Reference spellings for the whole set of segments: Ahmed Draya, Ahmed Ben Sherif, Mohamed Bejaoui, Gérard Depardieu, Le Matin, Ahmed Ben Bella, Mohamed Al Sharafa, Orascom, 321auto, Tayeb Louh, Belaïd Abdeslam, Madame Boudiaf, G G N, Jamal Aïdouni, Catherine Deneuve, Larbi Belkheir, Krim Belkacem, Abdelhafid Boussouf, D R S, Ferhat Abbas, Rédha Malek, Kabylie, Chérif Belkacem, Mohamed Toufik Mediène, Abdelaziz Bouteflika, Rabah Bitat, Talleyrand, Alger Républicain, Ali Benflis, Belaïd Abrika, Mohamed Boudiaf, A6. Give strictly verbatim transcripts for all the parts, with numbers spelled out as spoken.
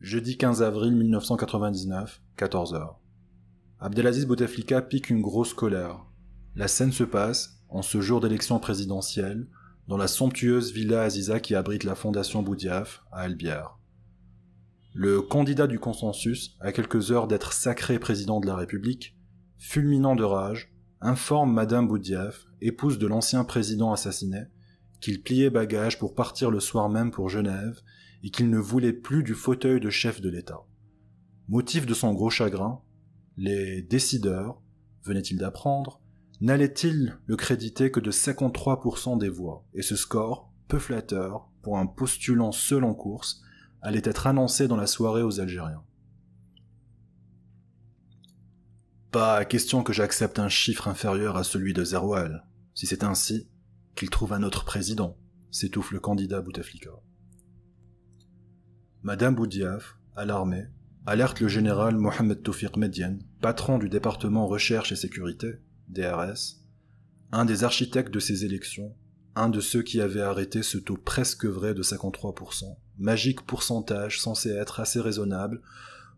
Jeudi quinze avril mille neuf cent quatre-vingt-dix-neuf, quatorze heures. Abdelaziz Bouteflika pique une grosse colère. La scène se passe, en ce jour d'élection présidentielle, dans la somptueuse villa Aziza qui abrite la fondation Boudiaf, à Albière. Le candidat du consensus, à quelques heures d'être sacré président de la République, fulminant de rage, informe Madame Boudiaf, épouse de l'ancien président assassiné, qu'il pliait bagage pour partir le soir même pour Genève, et qu'il ne voulait plus du fauteuil de chef de l'État. Motif de son gros chagrin, les décideurs, venait-il d'apprendre, n'allaient-ils le créditer que de cinquante-trois pour cent des voix, et ce score, peu flatteur, pour un postulant seul en course, allait être annoncé dans la soirée aux Algériens. Pas question que j'accepte un chiffre inférieur à celui de Zerhoal, si c'est ainsi qu'il trouve un autre président, s'étouffe le candidat Bouteflika. Madame Boudiaf, alarmée, alerte le général Mohamed Toufik Mediène, patron du département Recherche et Sécurité, D R S, un des architectes de ces élections, un de ceux qui avaient arrêté ce taux presque vrai de cinquante-trois pour cent, magique pourcentage censé être assez raisonnable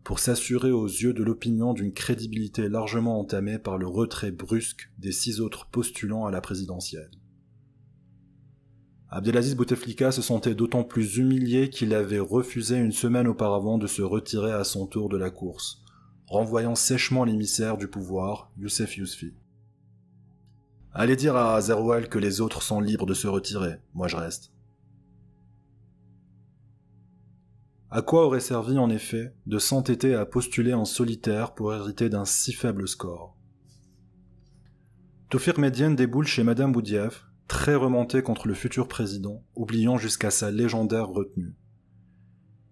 pour s'assurer aux yeux de l'opinion d'une crédibilité largement entamée par le retrait brusque des six autres postulants à la présidentielle. Abdelaziz Bouteflika se sentait d'autant plus humilié qu'il avait refusé une semaine auparavant de se retirer à son tour de la course, renvoyant sèchement l'émissaire du pouvoir, Youssef Yousfi. « Allez dire à Zerhoal que les autres sont libres de se retirer, moi je reste. » À quoi aurait servi en effet de s'entêter à postuler en solitaire pour hériter d'un si faible score? Toufik Mediène déboule chez Madame Boudiaf, très remonté contre le futur président, oubliant jusqu'à sa légendaire retenue.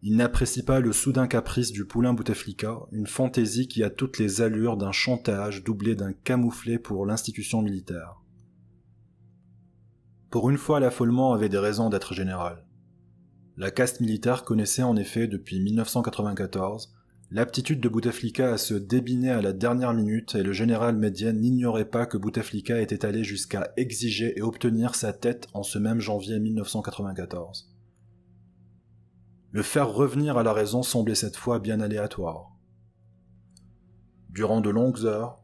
Il n'apprécie pas le soudain caprice du poulain Bouteflika, une fantaisie qui a toutes les allures d'un chantage doublé d'un camouflet pour l'institution militaire. Pour une fois, l'affolement avait des raisons d'être général. La caste militaire connaissait en effet depuis mille neuf cent quatre-vingt-quatorze l'aptitude de Bouteflika à se débiner à la dernière minute, et le général Mediène n'ignorait pas que Bouteflika était allé jusqu'à exiger et obtenir sa tête en ce même janvier mille neuf cent quatre-vingt-quatorze. Le faire revenir à la raison semblait cette fois bien aléatoire. Durant de longues heures,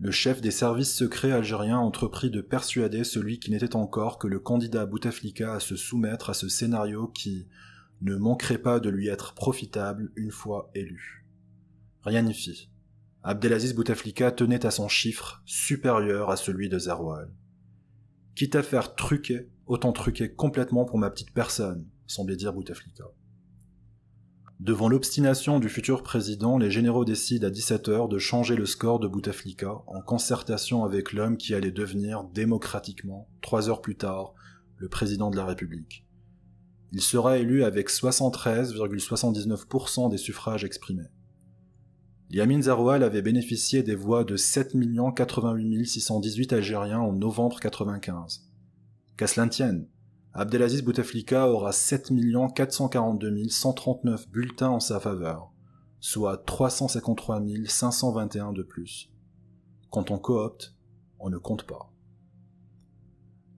le chef des services secrets algériens entreprit de persuader celui qui n'était encore que le candidat Bouteflika à se soumettre à ce scénario qui ne manquerait pas de lui être profitable une fois élu. Rien n'y fit. Abdelaziz Bouteflika tenait à son chiffre supérieur à celui de Zerhoal. « Quitte à faire truquer, autant truquer complètement pour ma petite personne », semblait dire Bouteflika. Devant l'obstination du futur président, les généraux décident à dix-sept heures de changer le score de Bouteflika en concertation avec l'homme qui allait devenir démocratiquement, trois heures plus tard, le président de la République. Il sera élu avec soixante-treize virgule soixante-dix-neuf pour cent des suffrages exprimés. Liamine Zéroual avait bénéficié des voix de sept millions quatre-vingt-huit mille six cent dix-huit Algériens en novembre mille neuf cent quatre-vingt-quinze. Qu'à cela ne tienne, Abdelaziz Bouteflika aura sept millions quatre cent quarante-deux mille cent trente-neuf bulletins en sa faveur, soit trois cent cinquante-trois mille cinq cent vingt et un de plus. Quand on coopte, on ne compte pas.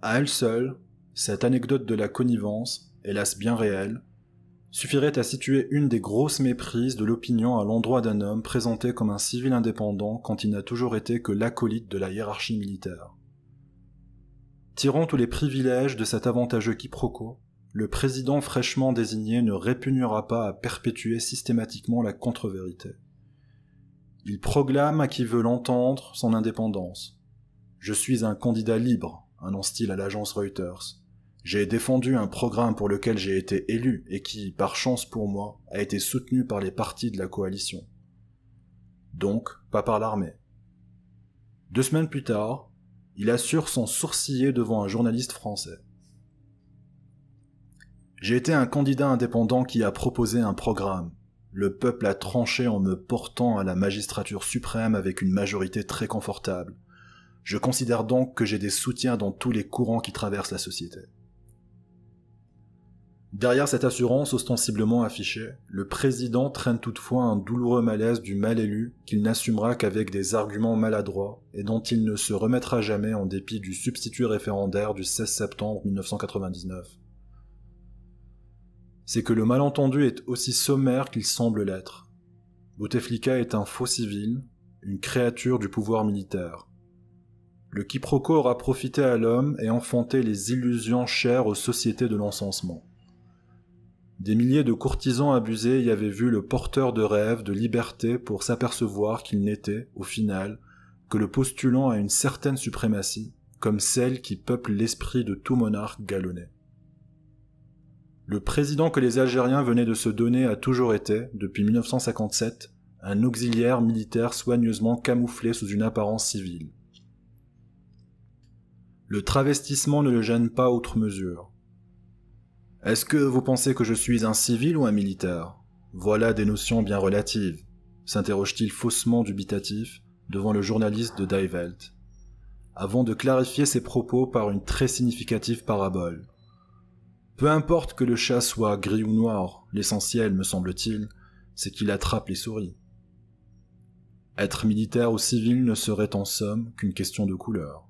À elle seule, cette anecdote de la connivence, hélas bien réelle, suffirait à situer une des grosses méprises de l'opinion à l'endroit d'un homme présenté comme un civil indépendant quand il n'a toujours été que l'acolyte de la hiérarchie militaire. Tirant tous les privilèges de cet avantageux quiproquo, le président fraîchement désigné ne répugnera pas à perpétuer systématiquement la contre-vérité. Il proclame à qui veut l'entendre son indépendance. « Je suis un candidat libre », annonce-t-il à l'agence Reuters. J'ai défendu un programme pour lequel j'ai été élu et qui, par chance pour moi, a été soutenu par les partis de la coalition. Donc, pas par l'armée. Deux semaines plus tard, il assure sans sourciller devant un journaliste français. J'ai été un candidat indépendant qui a proposé un programme. Le peuple a tranché en me portant à la magistrature suprême avec une majorité très confortable. Je considère donc que j'ai des soutiens dans tous les courants qui traversent la société. Derrière cette assurance ostensiblement affichée, le président traîne toutefois un douloureux malaise du mal élu qu'il n'assumera qu'avec des arguments maladroits et dont il ne se remettra jamais en dépit du substitut référendaire du seize septembre mille neuf cent quatre-vingt-dix-neuf. C'est que le malentendu est aussi sommaire qu'il semble l'être. Bouteflika est un faux civil, une créature du pouvoir militaire. Le quiproquo aura profité à l'homme et enfanté les illusions chères aux sociétés de l'encensement. Des milliers de courtisans abusés y avaient vu le porteur de rêves de liberté pour s'apercevoir qu'il n'était, au final, que le postulant à une certaine suprématie, comme celle qui peuple l'esprit de tout monarque galonné. Le président que les Algériens venaient de se donner a toujours été, depuis mille neuf cent cinquante-sept, un auxiliaire militaire soigneusement camouflé sous une apparence civile. Le travestissement ne le gêne pas outre mesure. « Est-ce que vous pensez que je suis un civil ou un militaire ? Voilà des notions bien relatives », s'interroge-t-il faussement dubitatif devant le journaliste de Die Welt, avant de clarifier ses propos par une très significative parabole. « Peu importe que le chat soit gris ou noir, l'essentiel, me semble-t-il, c'est qu'il attrape les souris. » Être militaire ou civil ne serait en somme qu'une question de couleur.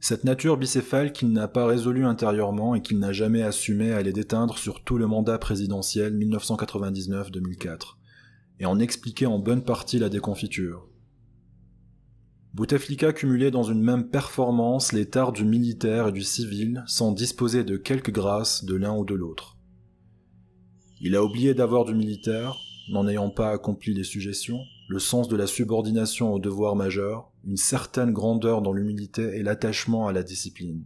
Cette nature bicéphale qu'il n'a pas résolue intérieurement et qu'il n'a jamais assumé allait déteindre sur tout le mandat présidentiel mille neuf cent quatre-vingt-dix-neuf à deux mille quatre, et en expliquait en bonne partie la déconfiture. Bouteflika cumulait dans une même performance les tares du militaire et du civil sans disposer de quelque grâce de l'un ou de l'autre. Il a oublié d'avoir du militaire, n'en ayant pas accompli les suggestions, le sens de la subordination au devoir majeur, une certaine grandeur dans l'humilité et l'attachement à la discipline.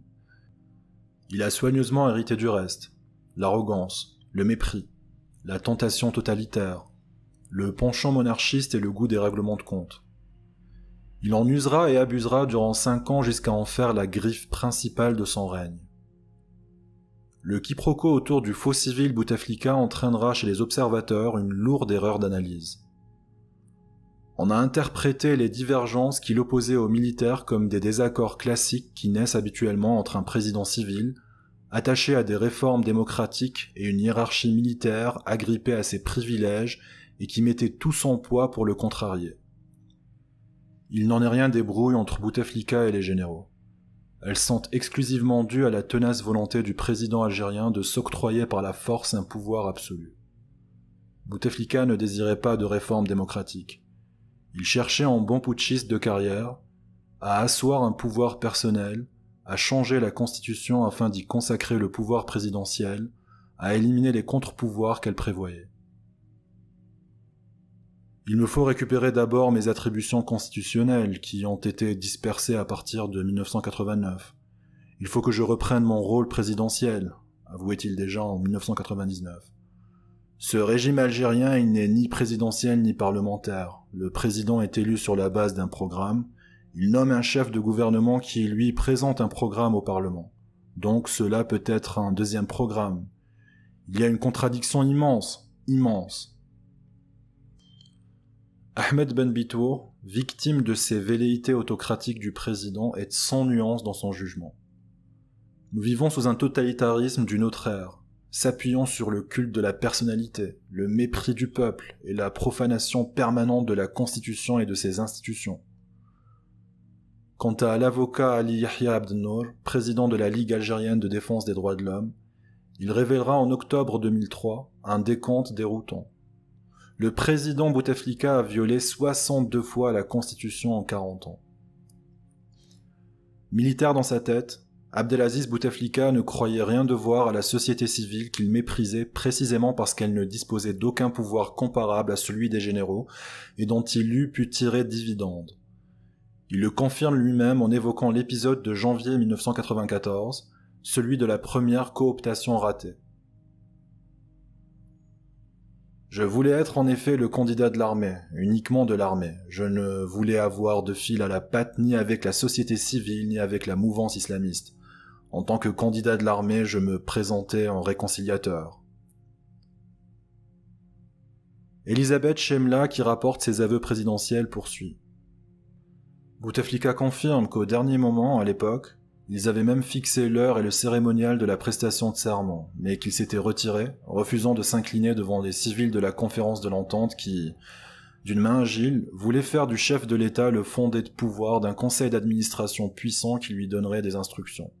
Il a soigneusement hérité du reste, l'arrogance, le mépris, la tentation totalitaire, le penchant monarchiste et le goût des règlements de compte. Il en usera et abusera durant cinq ans jusqu'à en faire la griffe principale de son règne. Le quiproquo autour du faux civil Bouteflika entraînera chez les observateurs une lourde erreur d'analyse. On a interprété les divergences qu'il opposait aux militaires comme des désaccords classiques qui naissent habituellement entre un président civil, attaché à des réformes démocratiques et une hiérarchie militaire agrippée à ses privilèges et qui mettait tout son poids pour le contrarier. Il n'en est rien des brouilles entre Bouteflika et les généraux. Elles sont exclusivement dues à la tenace volonté du président algérien de s'octroyer par la force un pouvoir absolu. Bouteflika ne désirait pas de réformes démocratiques. Il cherchait en bon putschiste de carrière à asseoir un pouvoir personnel, à changer la constitution afin d'y consacrer le pouvoir présidentiel, à éliminer les contre-pouvoirs qu'elle prévoyait. Il me faut récupérer d'abord mes attributions constitutionnelles qui ont été dispersées à partir de mille neuf cent quatre-vingt-neuf. Il faut que je reprenne mon rôle présidentiel, avouait-il déjà en mille neuf cent quatre-vingt-dix-neuf. Ce régime algérien, il n'est ni présidentiel ni parlementaire. Le président est élu sur la base d'un programme. Il nomme un chef de gouvernement qui, lui, présente un programme au Parlement. Donc cela peut être un deuxième programme. Il y a une contradiction immense, immense. Ahmed Ben Bella, victime de ces velléités autocratiques du président, est sans nuance dans son jugement. Nous vivons sous un totalitarisme d'une autre ère, s'appuyant sur le culte de la personnalité, le mépris du peuple et la profanation permanente de la Constitution et de ses institutions. Quant à l'avocat Ali Yahya Abdenour, président de la Ligue algérienne de défense des droits de l'homme, il révélera en octobre deux mille trois un décompte déroutant. Le président Bouteflika a violé soixante-deux fois la Constitution en quarante ans. Militaire dans sa tête, Abdelaziz Bouteflika ne croyait rien devoir à la société civile qu'il méprisait précisément parce qu'elle ne disposait d'aucun pouvoir comparable à celui des généraux et dont il eût pu tirer dividende. Il le confirme lui-même en évoquant l'épisode de janvier mille neuf cent quatre-vingt-quatorze, celui de la première cooptation ratée. Je voulais être en effet le candidat de l'armée, uniquement de l'armée. Je ne voulais avoir de fil à la patte ni avec la société civile ni avec la mouvance islamiste. En tant que candidat de l'armée, je me présentais en réconciliateur. Elisabeth Chemla, qui rapporte ses aveux présidentiels, poursuit. Bouteflika confirme qu'au dernier moment, à l'époque, ils avaient même fixé l'heure et le cérémonial de la prestation de serment, mais qu'ils s'étaient retirés, refusant de s'incliner devant les civils de la conférence de l'entente qui, d'une main agile, voulaient faire du chef de l'État le fondé de pouvoir d'un conseil d'administration puissant qui lui donnerait des instructions.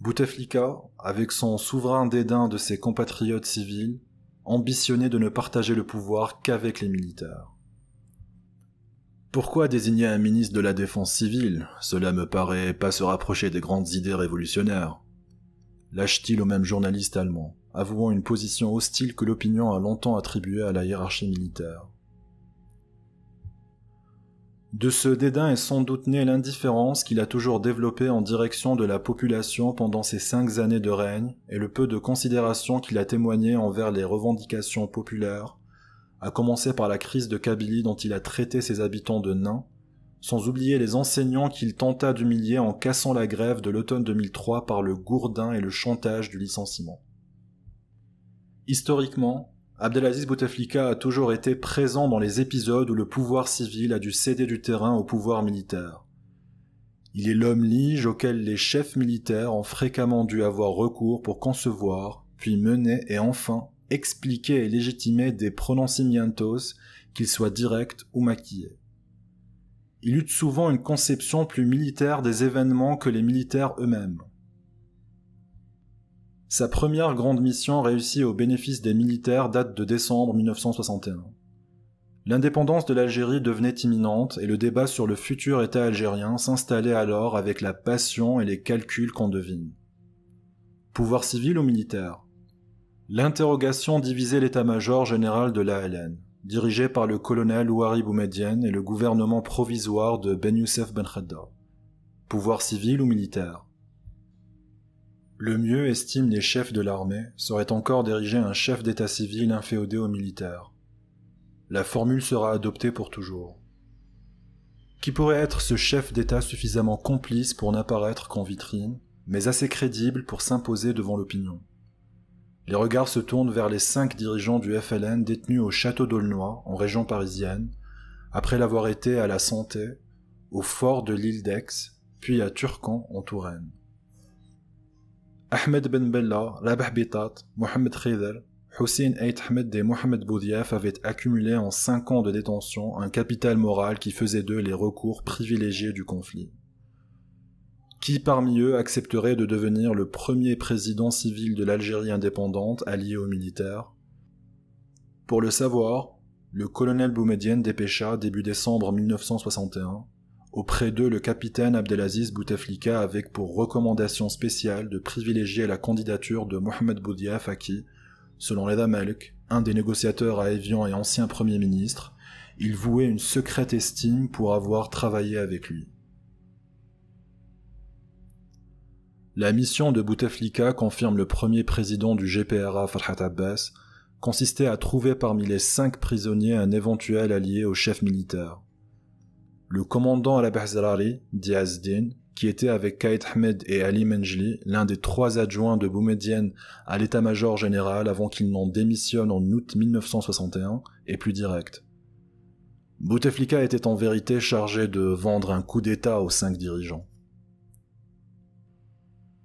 Bouteflika, avec son souverain dédain de ses compatriotes civils, ambitionnait de ne partager le pouvoir qu'avec les militaires. Pourquoi désigner un ministre de la Défense civile? Cela me paraît pas se rapprocher des grandes idées révolutionnaires. Lâche-t-il au même journaliste allemand, avouant une position hostile que l'opinion a longtemps attribuée à la hiérarchie militaire. De ce dédain est sans doute née l'indifférence qu'il a toujours développée en direction de la population pendant ses cinq années de règne et le peu de considération qu'il a témoigné envers les revendications populaires, à commencer par la crise de Kabylie dont il a traité ses habitants de nains, sans oublier les enseignants qu'il tenta d'humilier en cassant la grève de l'automne deux mille trois par le gourdin et le chantage du licenciement. Historiquement, Abdelaziz Bouteflika a toujours été présent dans les épisodes où le pouvoir civil a dû céder du terrain au pouvoir militaire. Il est l'homme-lige auquel les chefs militaires ont fréquemment dû avoir recours pour concevoir, puis mener et enfin expliquer et légitimer des pronunciamientos, qu'ils soient directs ou maquillés. Il eut souvent une conception plus militaire des événements que les militaires eux-mêmes. Sa première grande mission réussie au bénéfice des militaires date de décembre mille neuf cent soixante et un. L'indépendance de l'Algérie devenait imminente et le débat sur le futur État algérien s'installait alors avec la passion et les calculs qu'on devine. Pouvoir civil ou militaire? L'interrogation divisait l'état-major général de l'A L N, dirigé par le colonel Houari Boumédiène et le gouvernement provisoire de Benyoucef Benkhedda. Pouvoir civil ou militaire? Le mieux, estiment les chefs de l'armée, serait encore d'ériger un chef d'état civil inféodé aux militaires. La formule sera adoptée pour toujours. Qui pourrait être ce chef d'état suffisamment complice pour n'apparaître qu'en vitrine, mais assez crédible pour s'imposer devant l'opinion? Les regards se tournent vers les cinq dirigeants du F L N détenus au château d'Aulnoy, en région parisienne, après l'avoir été à la Santé, au fort de l'île d'Aix, puis à Turcan, en Touraine. Ahmed Ben Bella, Rabah Bitat, Mohamed Khidr, Hocine Aït Ahmed et Mohamed Boudiaf avaient accumulé en cinq ans de détention un capital moral qui faisait d'eux les recours privilégiés du conflit. Qui parmi eux accepterait de devenir le premier président civil de l'Algérie indépendante allié aux militaires? Pour le savoir, le colonel Boumédiène dépêcha, début décembre mille neuf cent soixante et un, auprès d'eux le capitaine Abdelaziz Bouteflika avec pour recommandation spéciale de privilégier la candidature de Mohamed Boudiaf à qui, selon Rédha Malek, un des négociateurs à Évian et ancien premier ministre, il vouait une secrète estime pour avoir travaillé avec lui. La mission de Bouteflika, confirme le premier président du G P R A Ferhat Abbas, consistait à trouver parmi les cinq prisonniers un éventuel allié au chef militaire. Le commandant à la Behzarari, Diaz Din, qui était avec Kaïd Ahmed et Ali Menjli, l'un des trois adjoints de Boumédiène à l'état-major général avant qu'il n'en démissionne en août mille neuf cent soixante et un, est plus direct. Bouteflika était en vérité chargé de vendre un coup d'État aux cinq dirigeants.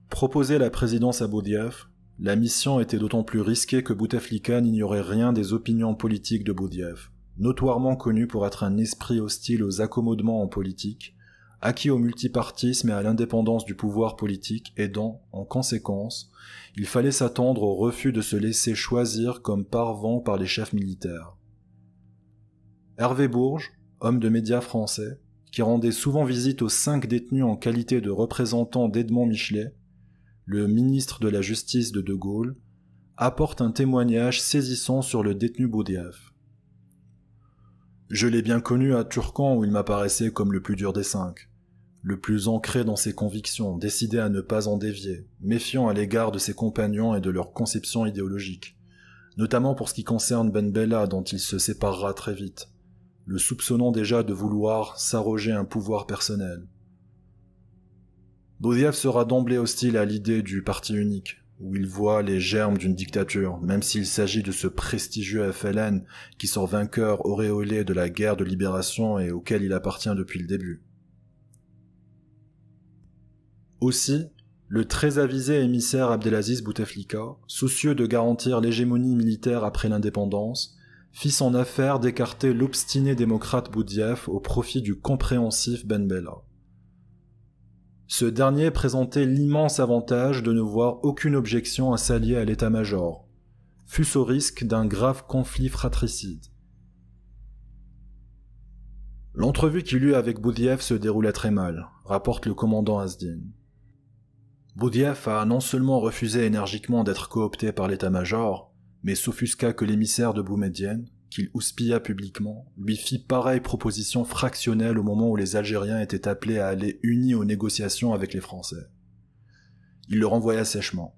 Proposer la présidence à Boudiaf, la mission était d'autant plus risquée que Bouteflika n'ignorait rien des opinions politiques de Boudiaf, notoirement connu pour être un esprit hostile aux accommodements en politique, acquis au multipartisme et à l'indépendance du pouvoir politique, et dont, en conséquence, il fallait s'attendre au refus de se laisser choisir comme parvent par les chefs militaires. Hervé Bourges, homme de médias français, qui rendait souvent visite aux cinq détenus en qualité de représentant d'Edmond Michelet, le ministre de la Justice de De Gaulle, apporte un témoignage saisissant sur le détenu Boudiaf. « Je l'ai bien connu à Turcan où il m'apparaissait comme le plus dur des cinq, le plus ancré dans ses convictions, décidé à ne pas en dévier, méfiant à l'égard de ses compagnons et de leur conception idéologique, notamment pour ce qui concerne Ben Bella dont il se séparera très vite, le soupçonnant déjà de vouloir s'arroger un pouvoir personnel. » Boudiaf sera d'emblée hostile à l'idée du parti unique, où il voit les germes d'une dictature, même s'il s'agit de ce prestigieux F L N qui sort vainqueur auréolé de la guerre de libération et auquel il appartient depuis le début. Aussi, le très avisé émissaire Abdelaziz Bouteflika, soucieux de garantir l'hégémonie militaire après l'indépendance, fit son affaire d'écarter l'obstiné démocrate Boudiaf au profit du compréhensif Ben Bella. Ce dernier présentait l'immense avantage de ne voir aucune objection à s'allier à l'état-major, fût-ce au risque d'un grave conflit fratricide. L'entrevue qu'il eut avec Boudiaf se déroula très mal, rapporte le commandant Asdin. Boudiaf a non seulement refusé énergiquement d'être coopté par l'état-major, mais s'offusqua que l'émissaire de Boumédiène, qu'il houspilla publiquement, lui fit pareille proposition fractionnelle au moment où les Algériens étaient appelés à aller unis aux négociations avec les Français. Il le renvoya sèchement.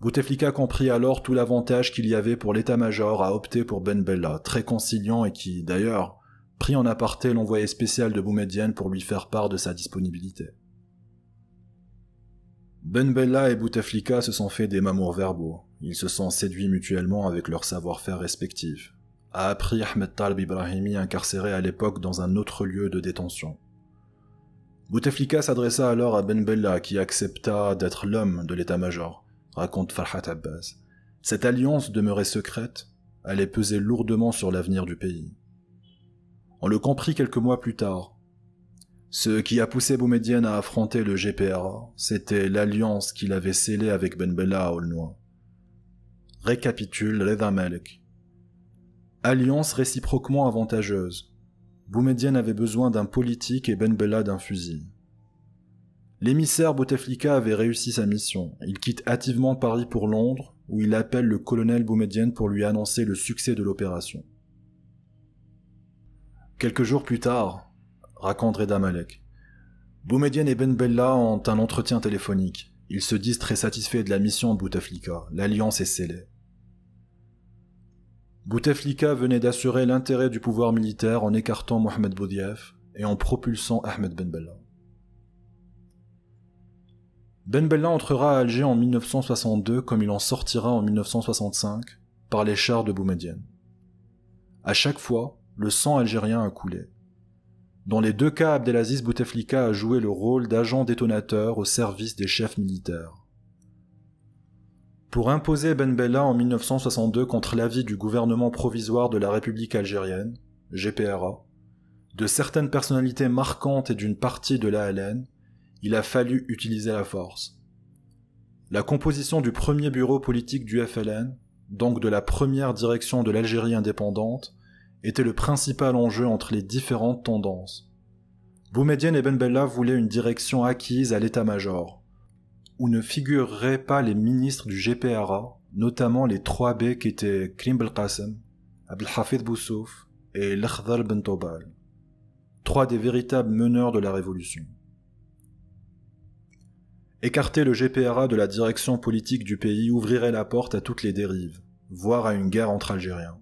Bouteflika comprit alors tout l'avantage qu'il y avait pour l'état-major à opter pour Ben Bella, très conciliant et qui, d'ailleurs, prit en aparté l'envoyé spécial de Boumédiène pour lui faire part de sa disponibilité. Ben Bella et Bouteflika se sont fait des mamours verbaux. Ils se sont séduits mutuellement avec leur savoir-faire respectif, a appris Ahmed Talib Ibrahimi, incarcéré à l'époque dans un autre lieu de détention. Bouteflika s'adressa alors à Ben Bella, qui accepta d'être l'homme de l'état-major, raconte Ferhat Abbas. Cette alliance demeurait secrète, allait peser lourdement sur l'avenir du pays. On le comprit quelques mois plus tard. Ce qui a poussé Boumédiène à affronter le G P R A, c'était l'alliance qu'il avait scellée avec Ben Bella à Aulnois. Récapitule Rédha Malek. Alliance réciproquement avantageuse. Boumédiène avait besoin d'un politique et Ben Bella d'un fusil. L'émissaire Bouteflika avait réussi sa mission. Il quitte hâtivement Paris pour Londres, où il appelle le colonel Boumédiène pour lui annoncer le succès de l'opération. Quelques jours plus tard, raconte Rédha Malek, Boumédiène et Ben Bella ont un entretien téléphonique. Ils se disent très satisfaits de la mission de Bouteflika. L'alliance est scellée. Bouteflika venait d'assurer l'intérêt du pouvoir militaire en écartant Mohamed Boudiaf et en propulsant Ahmed Ben Bella. Ben Bella entrera à Alger en mille neuf cent soixante-deux comme il en sortira en mille neuf cent soixante-cinq par les chars de Boumédiène. À chaque fois, le sang algérien a coulé. Dans les deux cas, Abdelaziz Bouteflika a joué le rôle d'agent détonateur au service des chefs militaires. Pour imposer Ben Bella en mille neuf cent soixante-deux contre l'avis du gouvernement provisoire de la République algérienne, G P R A, de certaines personnalités marquantes et d'une partie de l'A L N, il a fallu utiliser la force. La composition du premier bureau politique du F L N, donc de la première direction de l'Algérie indépendante, était le principal enjeu entre les différentes tendances. Boumédiène et Ben Bella voulaient une direction acquise à l'état-major, où ne figureraient pas les ministres du G P R A, notamment les trois B qui étaient Krim Belkacem, Abdelhafid Boussouf et Lakhdar Ben Tobal, trois des véritables meneurs de la révolution. Écarter le G P R A de la direction politique du pays ouvrirait la porte à toutes les dérives, voire à une guerre entre Algériens.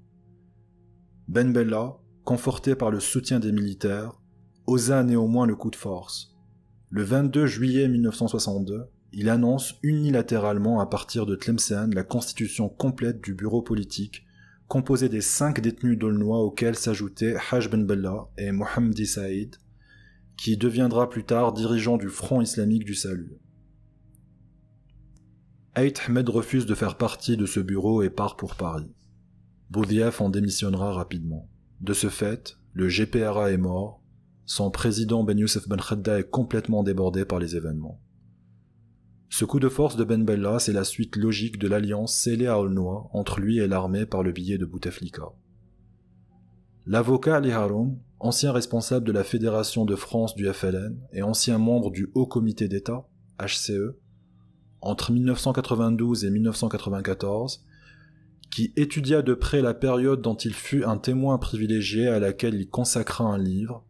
Ben Bella, conforté par le soutien des militaires, osa néanmoins le coup de force. Le vingt-deux juillet mille neuf cent soixante-deux, il annonce unilatéralement à partir de Tlemcen la constitution complète du bureau politique, composé des cinq détenus d'Aulnois auxquels s'ajoutaient Haj Ben Bella et Mohamedi Saïd, qui deviendra plus tard dirigeant du Front islamique du Salut. Aït Ahmed refuse de faire partie de ce bureau et part pour Paris. Boudiaf en démissionnera rapidement. De ce fait, le G P R A est mort, son président Benyoucef Benkhedda est complètement débordé par les événements. Ce coup de force de Ben Bella, c'est la suite logique de l'alliance scellée à Aulnois entre lui et l'armée par le biais de Bouteflika. L'avocat Ali Haroun, ancien responsable de la Fédération de France du F L N et ancien membre du Haut Comité d'État, H C E, entre mille neuf cent quatre-vingt-douze et mille neuf cent quatre-vingt-quatorze, qui étudia de près la période dont il fut un témoin privilégié à laquelle il consacra un livre,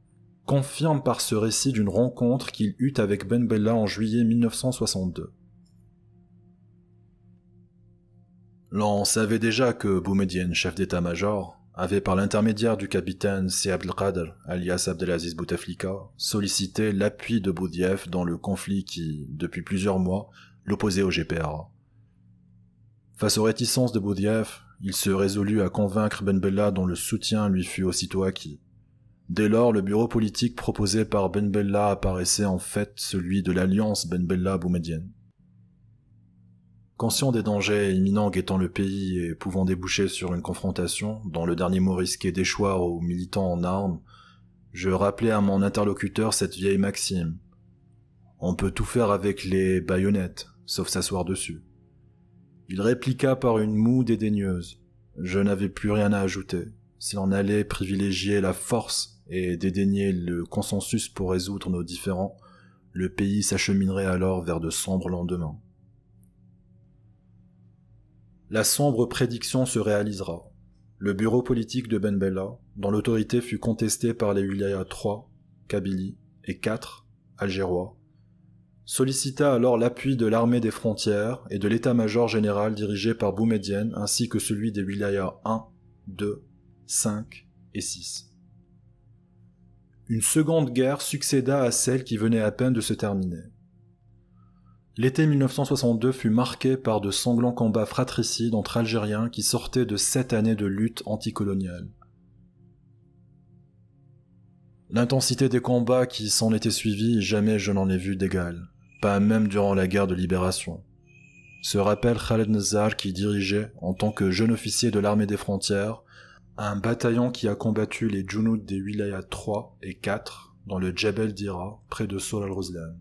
confirme par ce récit d'une rencontre qu'il eut avec Ben Bella en juillet mille neuf cent soixante-deux. L'on savait déjà que Boumédiène, chef d'état-major, avait par l'intermédiaire du capitaine Si Abdelkader, alias Abdelaziz Bouteflika, sollicité l'appui de Boudiaf dans le conflit qui, depuis plusieurs mois, l'opposait au G P R A. Face aux réticences de Boudiaf, il se résolut à convaincre Ben Bella dont le soutien lui fut aussitôt acquis. Dès lors, le bureau politique proposé par Ben Bella apparaissait en fait celui de l'alliance Ben Bella-Boumédiène. Conscient des dangers imminents guettant le pays et pouvant déboucher sur une confrontation, dont le dernier mot risquait d'échoir aux militants en armes, je rappelais à mon interlocuteur cette vieille maxime. On peut tout faire avec les baïonnettes, sauf s'asseoir dessus. Il répliqua par une moue dédaigneuse. Je n'avais plus rien à ajouter. S'il en allait privilégier la force et dédaigner le consensus pour résoudre nos différends, le pays s'acheminerait alors vers de sombres lendemains. La sombre prédiction se réalisera. Le bureau politique de Ben Bella, dont l'autorité fut contestée par les wilayas trois, Kabylie, et quatre, Algérois, sollicita alors l'appui de l'armée des frontières et de l'état-major général dirigé par Boumédiène ainsi que celui des wilayas un, deux, cinq et six. Une seconde guerre succéda à celle qui venait à peine de se terminer. L'été mille neuf cent soixante-deux fut marqué par de sanglants combats fratricides entre Algériens qui sortaient de sept années de lutte anticoloniale. L'intensité des combats qui s'en étaient suivis, jamais je n'en ai vu d'égal, pas même durant la guerre de libération. Se rappelle Khaled Nezzar qui dirigeait, en tant que jeune officier de l'armée des frontières, un bataillon qui a combattu les Djounoud des wilayas trois et quatre dans le Djebel Dira, près de Soul al-Rozlan.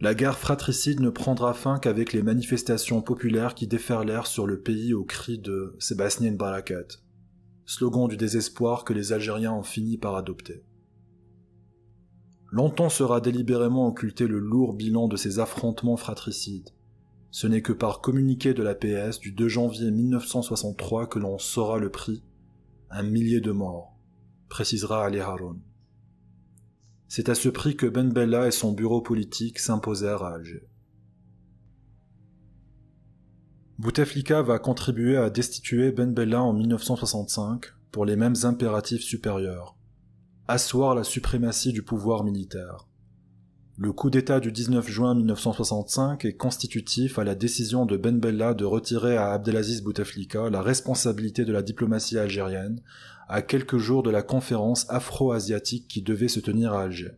La guerre fratricide ne prendra fin qu'avec les manifestations populaires qui déferlèrent sur le pays au cri de « Sébastien Barakat », slogan du désespoir que les Algériens ont fini par adopter. Longtemps sera délibérément occulté le lourd bilan de ces affrontements fratricides. Ce n'est que par communiqué de la P S du deux janvier mille neuf cent soixante-trois que l'on saura le prix, un millier de morts, précisera Ali Haroun. C'est à ce prix que Ben Bella et son bureau politique s'imposèrent à Alger. Bouteflika va contribuer à destituer Ben Bella en mille neuf cent soixante-cinq pour les mêmes impératifs supérieurs, asseoir la suprématie du pouvoir militaire. Le coup d'État du dix-neuf juin mille neuf cent soixante-cinq est constitutif à la décision de Ben Bella de retirer à Abdelaziz Bouteflika la responsabilité de la diplomatie algérienne à quelques jours de la conférence afro-asiatique qui devait se tenir à Alger.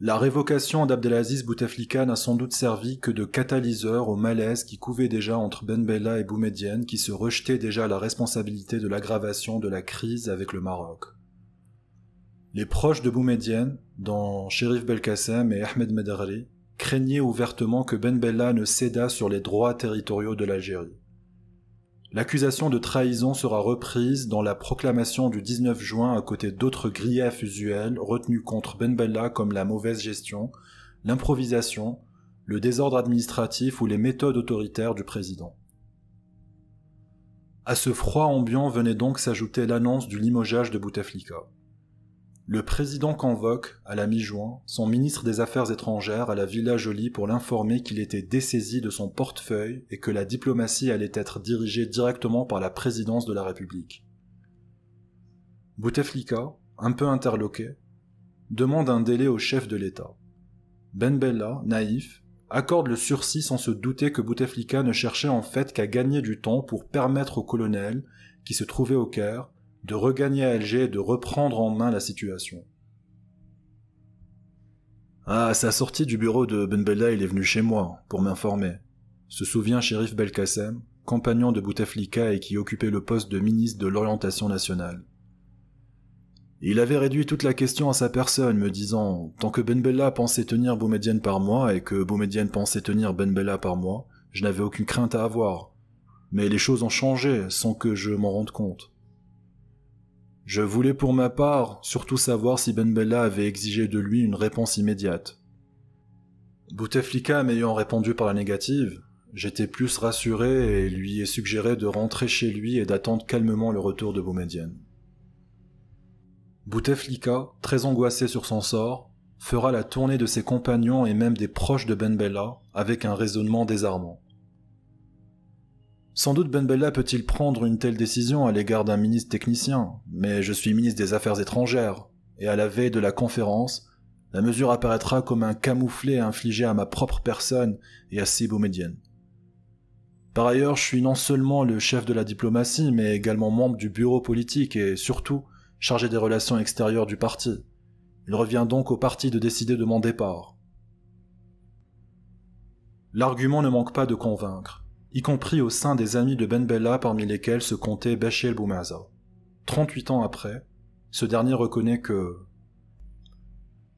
La révocation d'Abdelaziz Bouteflika n'a sans doute servi que de catalyseur au malaise qui couvait déjà entre Ben Bella et Boumédiène qui se rejetaient déjà la responsabilité de l'aggravation de la crise avec le Maroc. Les proches de Boumédiène, dont Chérif Belkacem et Ahmed Medrari, craignaient ouvertement que Ben Bella ne cédât sur les droits territoriaux de l'Algérie. L'accusation de trahison sera reprise dans la proclamation du dix-neuf juin à côté d'autres griefs usuels retenus contre Ben Bella comme la mauvaise gestion, l'improvisation, le désordre administratif ou les méthodes autoritaires du président. À ce froid ambiant venait donc s'ajouter l'annonce du limogeage de Bouteflika. Le président convoque, à la mi-juin, son ministre des Affaires étrangères à la Villa Jolie pour l'informer qu'il était dessaisi de son portefeuille et que la diplomatie allait être dirigée directement par la présidence de la République. Bouteflika, un peu interloqué, demande un délai au chef de l'État. Ben Bella, naïf, accorde le sursis sans se douter que Bouteflika ne cherchait en fait qu'à gagner du temps pour permettre au colonel, qui se trouvait au Caire, de regagner Alger et de reprendre en main la situation. À sa sortie du bureau de Ben Bella, il est venu chez moi, pour m'informer, se souvient Chérif Belkacem, compagnon de Bouteflika et qui occupait le poste de ministre de l'Orientation nationale. Il avait réduit toute la question à sa personne, me disant « Tant que Ben Bella pensait tenir Boumédiène par moi et que Boumédiène pensait tenir Ben Bella par moi, je n'avais aucune crainte à avoir. Mais les choses ont changé, sans que je m'en rende compte. » Je voulais pour ma part surtout savoir si Ben Bella avait exigé de lui une réponse immédiate. Bouteflika m'ayant répondu par la négative, j'étais plus rassuré et lui ai suggéré de rentrer chez lui et d'attendre calmement le retour de Boumédiène. Bouteflika, très angoissé sur son sort, fera la tournée de ses compagnons et même des proches de Ben Bella avec un raisonnement désarmant. Sans doute Ben Bella peut-il prendre une telle décision à l'égard d'un ministre technicien, mais je suis ministre des Affaires étrangères, et à la veille de la conférence, La mesure apparaîtra comme un camouflet infligé à ma propre personne et à Sib Boumediène. Par ailleurs, je suis non seulement le chef de la diplomatie, mais également membre du bureau politique et surtout chargé des relations extérieures du parti. Il revient donc au parti de décider de mon départ. L'argument ne manque pas de convaincre, y compris au sein des amis de Ben Bella parmi lesquels se comptait Bachir Boumaza. trente-huit ans après, ce dernier reconnaît que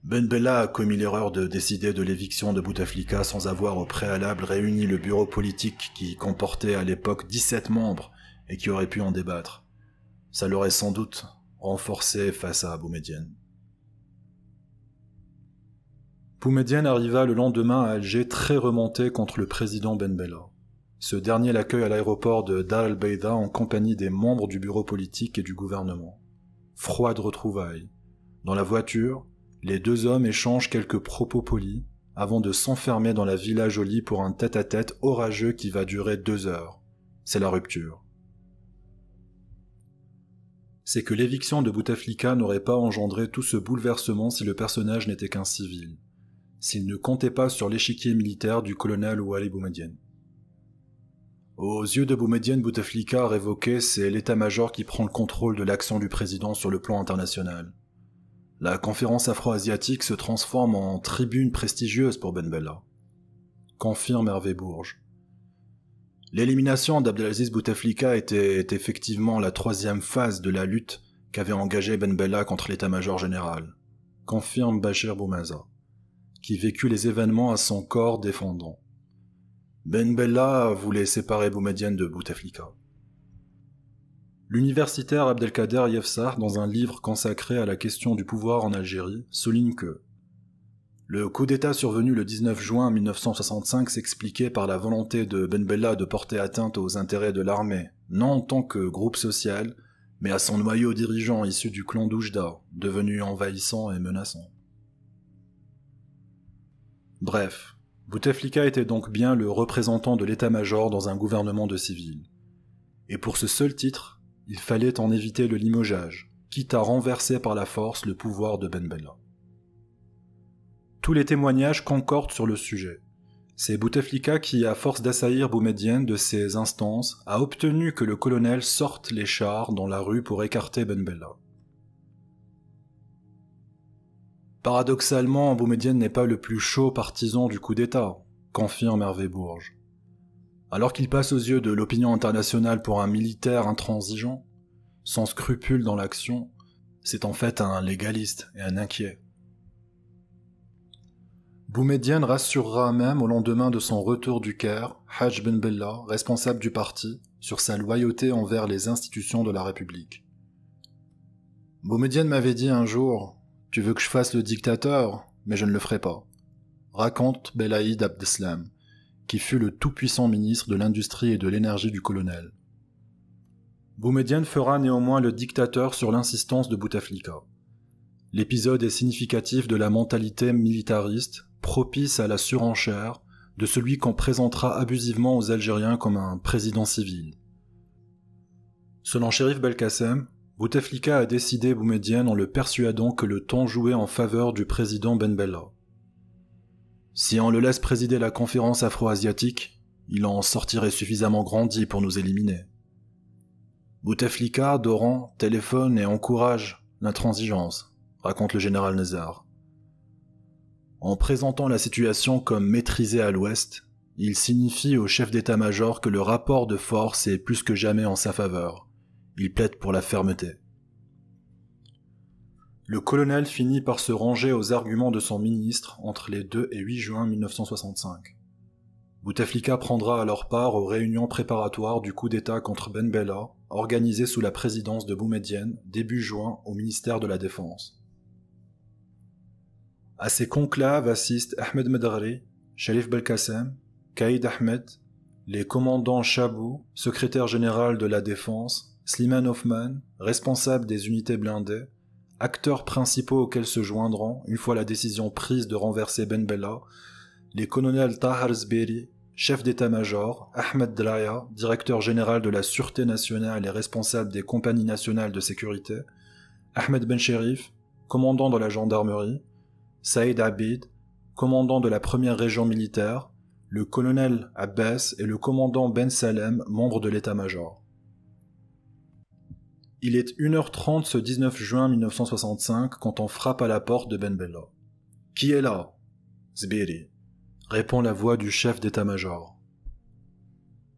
Ben Bella a commis l'erreur de décider de l'éviction de Bouteflika sans avoir au préalable réuni le bureau politique qui comportait à l'époque dix-sept membres et qui aurait pu en débattre. Ça l'aurait sans doute renforcé face à Boumédiène. Boumédiène arriva le lendemain à Alger très remonté contre le président Ben Bella. Ce dernier l'accueille à l'aéroport de Dar el-Beida en compagnie des membres du bureau politique et du gouvernement. Froide retrouvaille. Dans la voiture, les deux hommes échangent quelques propos polis avant de s'enfermer dans la Villa Jolie pour un tête-à-tête orageux qui va durer deux heures. C'est la rupture. C'est que l'éviction de Bouteflika n'aurait pas engendré tout ce bouleversement si le personnage n'était qu'un civil, s'il ne comptait pas sur l'échiquier militaire du colonel Houari Boumédiène. Aux yeux de Boumédiène, Bouteflika révoqué, c'est l'état-major qui prend le contrôle de l'action du président sur le plan international. La conférence afro-asiatique se transforme en tribune prestigieuse pour Ben Bella, confirme Hervé Bourges. L'élimination d'Abdelaziz Bouteflika était, était effectivement la troisième phase de la lutte qu'avait engagée Ben Bella contre l'état-major général, confirme Bachir Boumaza, qui vécut les événements à son corps défendant. Ben Bella voulait séparer Boumédiène de Bouteflika. L'universitaire Abdelkader Yefsar, dans un livre consacré à la question du pouvoir en Algérie, souligne que le coup d'État survenu le dix-neuf juin mille neuf cent soixante-cinq s'expliquait par la volonté de Ben Bella de porter atteinte aux intérêts de l'armée, non en tant que groupe social, mais à son noyau dirigeant issu du clan d'Oujda, devenu envahissant et menaçant. Bref, Bouteflika était donc bien le représentant de l'état-major dans un gouvernement de civils. Et pour ce seul titre, il fallait en éviter le limogeage, quitte à renverser par la force le pouvoir de Ben Bella. Tous les témoignages concordent sur le sujet. C'est Bouteflika qui, à force d'assaillir Boumédiène de ses instances, a obtenu que le colonel sorte les chars dans la rue pour écarter Ben Bella. Paradoxalement, Boumédiène n'est pas le plus chaud partisan du coup d'État, confirme Hervé Bourges. Alors qu'il passe aux yeux de l'opinion internationale pour un militaire intransigeant, sans scrupule dans l'action, c'est en fait un légaliste et un inquiet. Boumédiène rassurera même au lendemain de son retour du Caire, Haj Ben Bella, responsable du parti, sur sa loyauté envers les institutions de la République. Boumédiène m'avait dit un jour « Tu veux que je fasse le dictateur, mais je ne le ferai pas », raconte Belaïd Abdeslam, qui fut le tout-puissant ministre de l'Industrie et de l'Énergie du colonel. Boumédiène fera néanmoins le dictateur sur l'insistance de Bouteflika. L'épisode est significatif de la mentalité militariste, propice à la surenchère, de celui qu'on présentera abusivement aux Algériens comme un président civil. Selon Chérif Belkacem, Bouteflika a décidé Boumédiène en le persuadant que le temps jouait en faveur du président Ben Bella. Si on le laisse présider la conférence afro-asiatique, il en sortirait suffisamment grandi pour nous éliminer. Bouteflika, Doran, téléphone et encourage l'intransigeance, raconte le général Nezzar. En présentant la situation comme maîtrisée à l'ouest, il signifie au chef d'état-major que le rapport de force est plus que jamais en sa faveur. Il plaide pour la fermeté. Le colonel finit par se ranger aux arguments de son ministre entre les deux et huit juin mille neuf cent soixante-cinq. Bouteflika prendra alors part aux réunions préparatoires du coup d'État contre Ben Bella, organisées sous la présidence de Boumédiène début juin au ministère de la Défense. À ces conclaves assistent Ahmed Medrari, Chérif Belkacem, Kaïd Ahmed, les commandants Chabou, secrétaire général de la Défense, Slimane Hoffman, responsable des unités blindées, acteurs principaux auxquels se joindront, une fois la décision prise de renverser Ben Bella, les colonels Tahar Zbiri, chef d'état-major, Ahmed Draya, directeur général de la Sûreté nationale et responsable des compagnies nationales de sécurité, Ahmed Ben Sherif, commandant de la gendarmerie, Saïd Abid, commandant de la première région militaire, le colonel Abbas et le commandant Ben Salem, membre de l'état-major. Il est une heure trente ce dix-neuf juin mille neuf cent soixante-cinq quand on frappe à la porte de Ben Bella. « Qui est là ?»« Zbiri » répond la voix du chef d'état-major.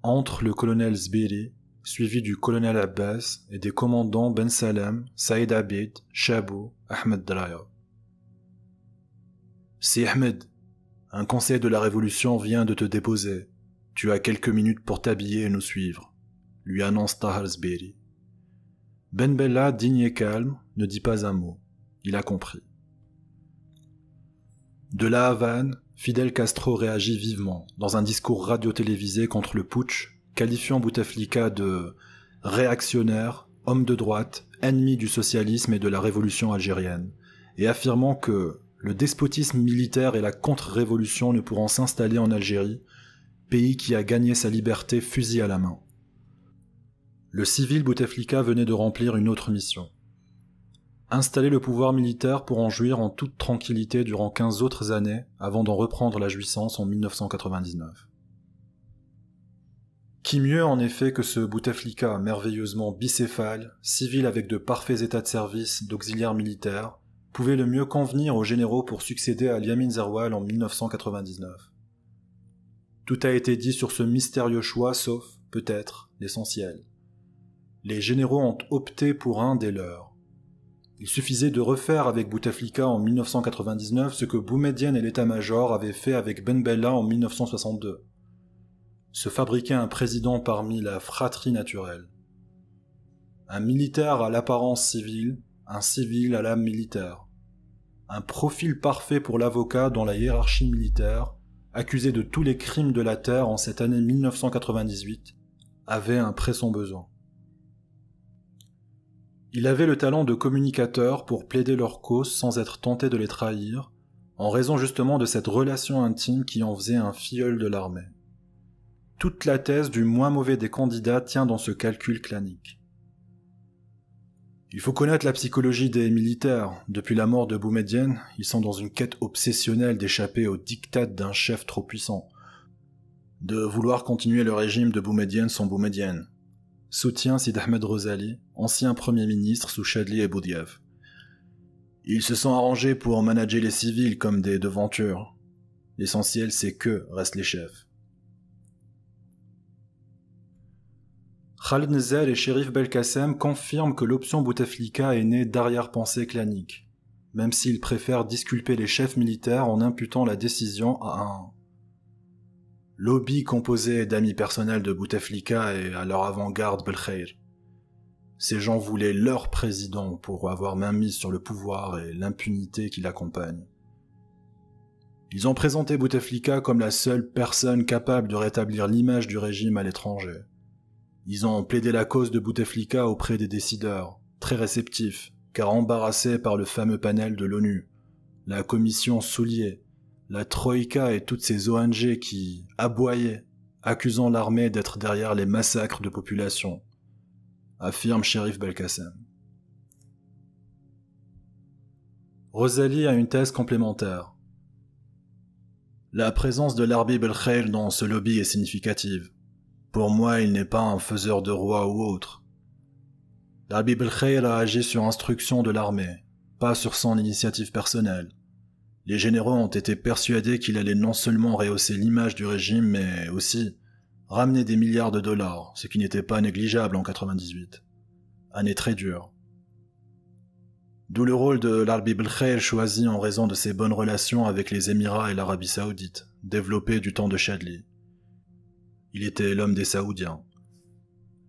Entre le colonel Zbiri, suivi du colonel Abbas et des commandants Ben Salem, Saïd Abid, Chabou, Ahmed Draya. « Si Ahmed, un conseil de la Révolution vient de te déposer. Tu as quelques minutes pour t'habiller et nous suivre, » lui annonce Tahar Zbiri. Ben Bella, digne et calme, ne dit pas un mot. Il a compris. De la Havane, Fidel Castro réagit vivement, dans un discours radio-télévisé contre le putsch, qualifiant Bouteflika de « réactionnaire, homme de droite, ennemi du socialisme et de la révolution algérienne », et affirmant que « le despotisme militaire et la contre-révolution ne pourront s'installer en Algérie, pays qui a gagné sa liberté fusil à la main ». Le civil Bouteflika venait de remplir une autre mission. Installer le pouvoir militaire pour en jouir en toute tranquillité durant quinze autres années avant d'en reprendre la jouissance en mille neuf cent quatre-vingt-dix-neuf. Qui mieux en effet que ce Bouteflika merveilleusement bicéphale, civil avec de parfaits états de service d'auxiliaire militaire, pouvait le mieux convenir aux généraux pour succéder à Liamine Zéroual en mille neuf cent quatre-vingt-dix-neuf. Tout a été dit sur ce mystérieux choix sauf, peut-être, l'essentiel. Les généraux ont opté pour un des leurs. Il suffisait de refaire avec Bouteflika en mille neuf cent quatre-vingt-dix-neuf ce que Boumédiène et l'état-major avaient fait avec Ben Bella en mille neuf cent soixante-deux. Se fabriquer un président parmi la fratrie naturelle. Un militaire à l'apparence civile, un civil à l'âme militaire. Un profil parfait pour l'avocat dans la hiérarchie militaire, accusé de tous les crimes de la terre en cette année mille neuf cent quatre-vingt-dix-huit, avait un pressant besoin. Il avait le talent de communicateur pour plaider leur cause sans être tenté de les trahir, en raison justement de cette relation intime qui en faisait un filleul de l'armée. Toute la thèse du moins mauvais des candidats tient dans ce calcul clanique. Il faut connaître la psychologie des militaires. Depuis la mort de Boumédiène, ils sont dans une quête obsessionnelle d'échapper au diktat d'un chef trop puissant, de vouloir continuer le régime de Boumédiène sans Boumédiène. Soutient Sid Ahmed Ghozali, ancien Premier ministre sous Chadli et Boudiaf. Ils se sont arrangés pour manager les civils comme des devantures. L'essentiel, c'est qu'eux restent les chefs. Khaled Nezzar et Chérif Belkacem confirment que l'option Bouteflika est née d'arrière-pensée clanique, même s'ils préfèrent disculper les chefs militaires en imputant la décision à un lobby composé d'amis personnels de Bouteflika et à leur avant-garde Belkheir. Ces gens voulaient leur président pour avoir main mise sur le pouvoir et l'impunité qui l'accompagne. Ils ont présenté Bouteflika comme la seule personne capable de rétablir l'image du régime à l'étranger. Ils ont plaidé la cause de Bouteflika auprès des décideurs, très réceptifs, car embarrassés par le fameux panel de l'ONU, la commission Soulier, la Troïka et toutes ces O N G qui aboyaient, accusant l'armée d'être derrière les massacres de population, affirme Chérif Belkacem. Ghozali a une thèse complémentaire. La présence de Larbi Belkheir dans ce lobby est significative. Pour moi, il n'est pas un faiseur de roi ou autre. Larbi Belkheir a agi sur instruction de l'armée, pas sur son initiative personnelle. Les généraux ont été persuadés qu'il allait non seulement rehausser l'image du régime, mais aussi ramener des milliards de dollars, ce qui n'était pas négligeable en quatre-vingt-dix-huit. Année très dure. D'où le rôle de Larbi Belkheir choisi en raison de ses bonnes relations avec les Émirats et l'Arabie Saoudite, développées du temps de Chadli. Il était l'homme des Saoudiens.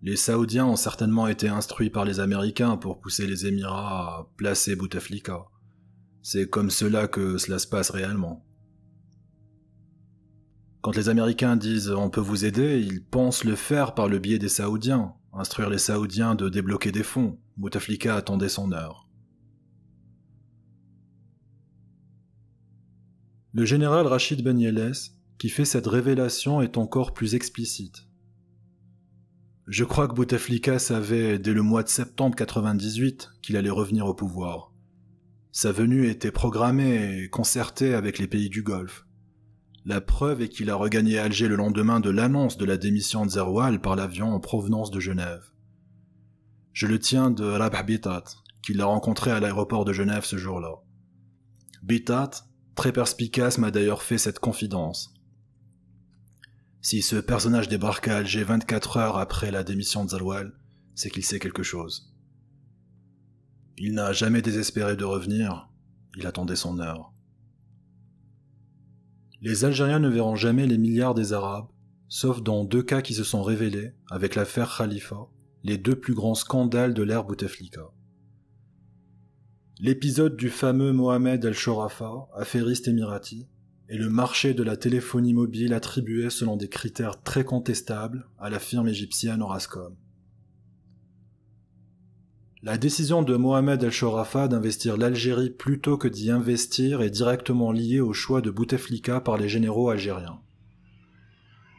Les Saoudiens ont certainement été instruits par les Américains pour pousser les Émirats à placer Bouteflika. C'est comme cela que cela se passe réellement. Quand les Américains disent « on peut vous aider », ils pensent le faire par le biais des Saoudiens, instruire les Saoudiens de débloquer des fonds. Bouteflika attendait son heure. Le général Rachid Benyelles, qui fait cette révélation, est encore plus explicite. « Je crois que Bouteflika savait dès le mois de septembre quatre-vingt-dix-huit qu'il allait revenir au pouvoir. » Sa venue était programmée et concertée avec les pays du Golfe. La preuve est qu'il a regagné Alger le lendemain de l'annonce de la démission de Zerhoal par l'avion en provenance de Genève. Je le tiens de Rabah Bitat, qu'il a rencontré à l'aéroport de Genève ce jour-là. Bitat, très perspicace, m'a d'ailleurs fait cette confidence. Si ce personnage débarque à Alger vingt-quatre heures après la démission de Zerhoal, c'est qu'il sait quelque chose. Il n'a jamais désespéré de revenir, il attendait son heure. Les Algériens ne verront jamais les milliards des Arabes, sauf dans deux cas qui se sont révélés, avec l'affaire Khalifa, les deux plus grands scandales de l'ère Bouteflika. L'épisode du fameux Mohamed Al Sharafa, affairiste émirati, et le marché de la téléphonie mobile attribué selon des critères très contestables à la firme égyptienne Orascom. La décision de Mohamed Al Sharafa d'investir l'Algérie plutôt que d'y investir est directement liée au choix de Bouteflika par les généraux algériens.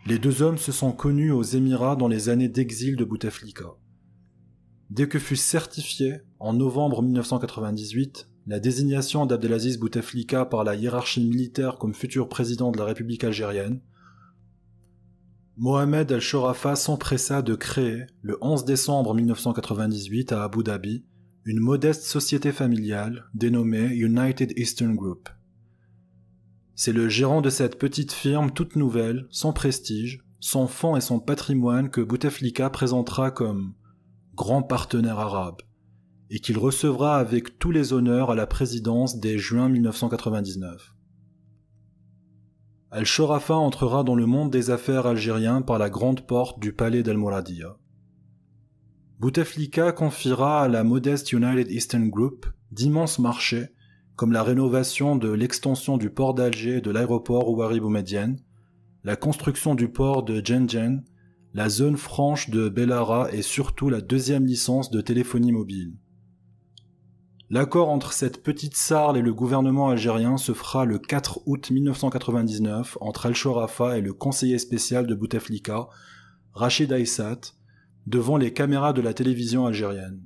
Les deux hommes se sont connus aux Émirats dans les années d'exil de Bouteflika. Dès que fut certifiée, en novembre mille neuf cent quatre-vingt-dix-huit, la désignation d'Abdelaziz Bouteflika par la hiérarchie militaire comme futur président de la République algérienne, Mohamed Al Sharafa s'empressa de créer, le onze décembre mille neuf cent quatre-vingt-dix-huit à Abu Dhabi, une modeste société familiale dénommée United Eastern Group. C'est le gérant de cette petite firme toute nouvelle, sans prestige, sans fonds et son patrimoine que Bouteflika présentera comme « grand partenaire arabe » et qu'il recevra avec tous les honneurs à la présidence dès juin mille neuf cent quatre-vingt-dix-neuf. Al Sharafa entrera dans le monde des affaires algériens par la grande porte du palais d'Al-Mouradia. Bouteflika confiera à la modeste United Eastern Group d'immenses marchés, comme la rénovation de l'extension du port d'Alger et de l'aéroport Houari Boumédiène, la construction du port de Djendjen, la zone franche de Bellara et surtout la deuxième licence de téléphonie mobile. L'accord entre cette petite sarle et le gouvernement algérien se fera le quatre août mille neuf cent quatre-vingt-dix-neuf entre Al Sharafa et le conseiller spécial de Bouteflika, Rachid Aïssat, devant les caméras de la télévision algérienne.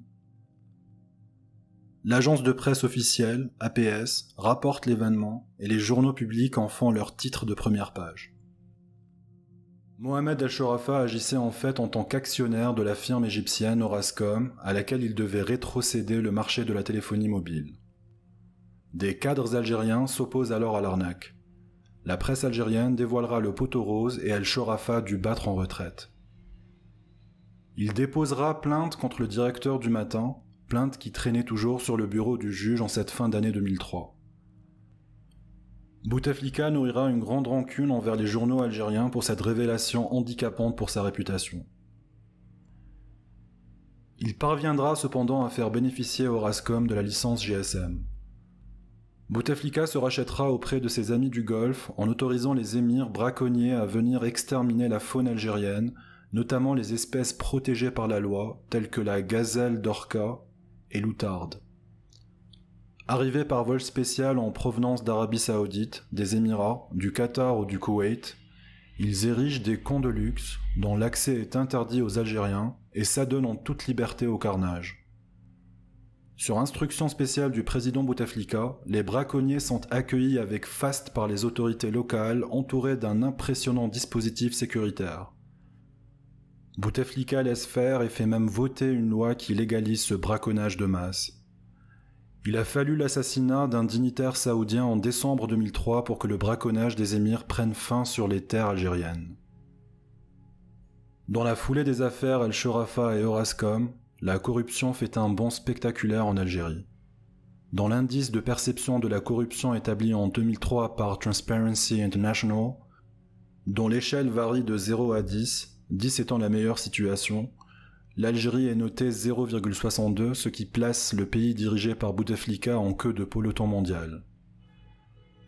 L'agence de presse officielle, A P S, rapporte l'événement et les journaux publics en font leur titre de première page. Mohamed Al Sharafa agissait en fait en tant qu'actionnaire de la firme égyptienne Orascom, à laquelle il devait rétrocéder le marché de la téléphonie mobile. Des cadres algériens s'opposent alors à l'arnaque. La presse algérienne dévoilera le poteau rose et Al Sharafa dut battre en retraite. Il déposera plainte contre le directeur du Matin, plainte qui traînait toujours sur le bureau du juge en cette fin d'année deux mille trois. Bouteflika nourrira une grande rancune envers les journaux algériens pour cette révélation handicapante pour sa réputation. Il parviendra cependant à faire bénéficier Orascom de la licence G S M. Bouteflika se rachètera auprès de ses amis du Golfe en autorisant les émirs braconniers à venir exterminer la faune algérienne, notamment les espèces protégées par la loi, telles que la gazelle d'Orca et l'outarde. Arrivé par vol spécial en provenance d'Arabie Saoudite, des Émirats, du Qatar ou du Koweït, ils érigent des camps de luxe dont l'accès est interdit aux Algériens et s'adonnent en toute liberté au carnage. Sur instruction spéciale du président Bouteflika, les braconniers sont accueillis avec faste par les autorités locales entourés d'un impressionnant dispositif sécuritaire. Bouteflika laisse faire et fait même voter une loi qui légalise ce braconnage de masse. Il a fallu l'assassinat d'un dignitaire saoudien en décembre deux mille trois pour que le braconnage des émirs prenne fin sur les terres algériennes. Dans la foulée des affaires Al Sharafa et Orascom, la corruption fait un bond spectaculaire en Algérie. Dans l'indice de perception de la corruption établi en deux mille trois par Transparency International, dont l'échelle varie de zéro à dix, dix étant la meilleure situation, l'Algérie est notée zéro virgule soixante-deux, ce qui place le pays dirigé par Bouteflika en queue de peloton mondial.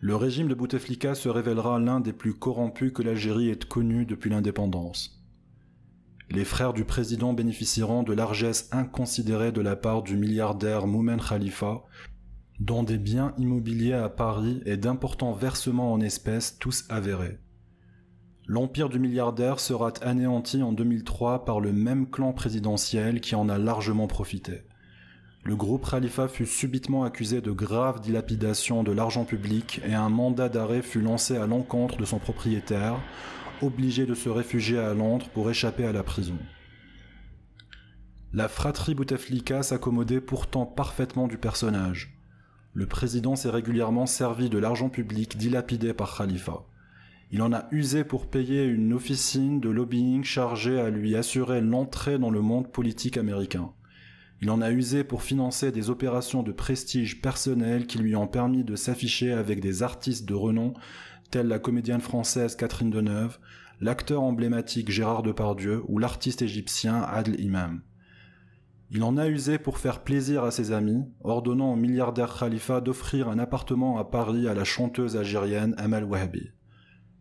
Le régime de Bouteflika se révélera l'un des plus corrompus que l'Algérie ait connu depuis l'indépendance. Les frères du président bénéficieront de largesses inconsidérées de la part du milliardaire Moumen Khalifa, dont des biens immobiliers à Paris et d'importants versements en espèces tous avérés. L'empire du milliardaire sera anéanti en deux mille trois par le même clan présidentiel qui en a largement profité. Le groupe Khalifa fut subitement accusé de graves dilapidations de l'argent public et un mandat d'arrêt fut lancé à l'encontre de son propriétaire, obligé de se réfugier à Londres pour échapper à la prison. La fratrie Bouteflika s'accommodait pourtant parfaitement du personnage. Le président s'est régulièrement servi de l'argent public dilapidé par Khalifa. Il en a usé pour payer une officine de lobbying chargée à lui assurer l'entrée dans le monde politique américain. Il en a usé pour financer des opérations de prestige personnel qui lui ont permis de s'afficher avec des artistes de renom tels la comédienne française Catherine Deneuve, l'acteur emblématique Gérard Depardieu ou l'artiste égyptien Adl Imam. Il en a usé pour faire plaisir à ses amis, ordonnant au milliardaire Khalifa d'offrir un appartement à Paris à la chanteuse algérienne Amal Wahbi.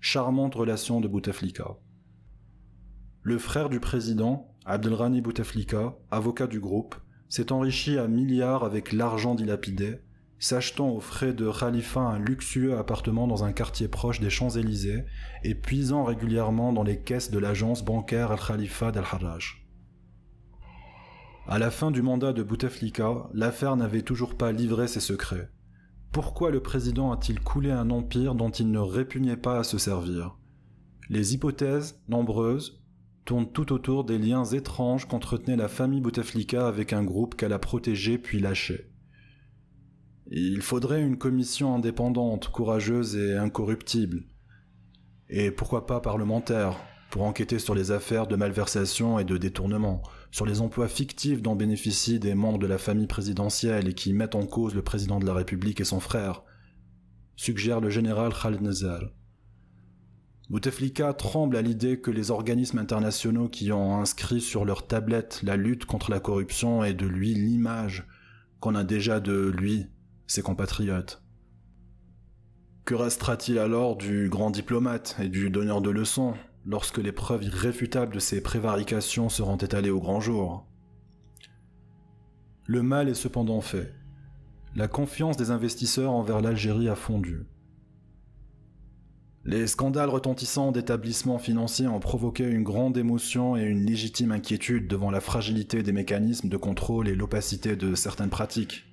Charmante relation de Bouteflika. Le frère du président, Abdelrani Bouteflika, avocat du groupe, s'est enrichi à milliards avec l'argent dilapidé, s'achetant aux frais de Khalifa un luxueux appartement dans un quartier proche des Champs-Élysées et puisant régulièrement dans les caisses de l'agence bancaire Al-Khalifa d'Al-Harraj. À la fin du mandat de Bouteflika, l'affaire n'avait toujours pas livré ses secrets. Pourquoi le président a-t-il coulé un empire dont il ne répugnait pas à se servir? Les hypothèses, nombreuses, tourne tout autour des liens étranges qu'entretenait la famille Bouteflika avec un groupe qu'elle a protégé puis lâché. Il faudrait une commission indépendante, courageuse et incorruptible, et pourquoi pas parlementaire, pour enquêter sur les affaires de malversation et de détournement, sur les emplois fictifs dont bénéficient des membres de la famille présidentielle et qui mettent en cause le président de la République et son frère, suggère le général Khaled Nezzar. Bouteflika tremble à l'idée que les organismes internationaux qui ont inscrit sur leur tablette la lutte contre la corruption et de lui l'image qu'on a déjà de lui, ses compatriotes. Que restera-t-il alors du grand diplomate et du donneur de leçons lorsque les preuves irréfutables de ses prévarications seront étalées au grand jour? Le mal est cependant fait. La confiance des investisseurs envers l'Algérie a fondu. Les scandales retentissants d'établissements financiers ont provoqué une grande émotion et une légitime inquiétude devant la fragilité des mécanismes de contrôle et l'opacité de certaines pratiques,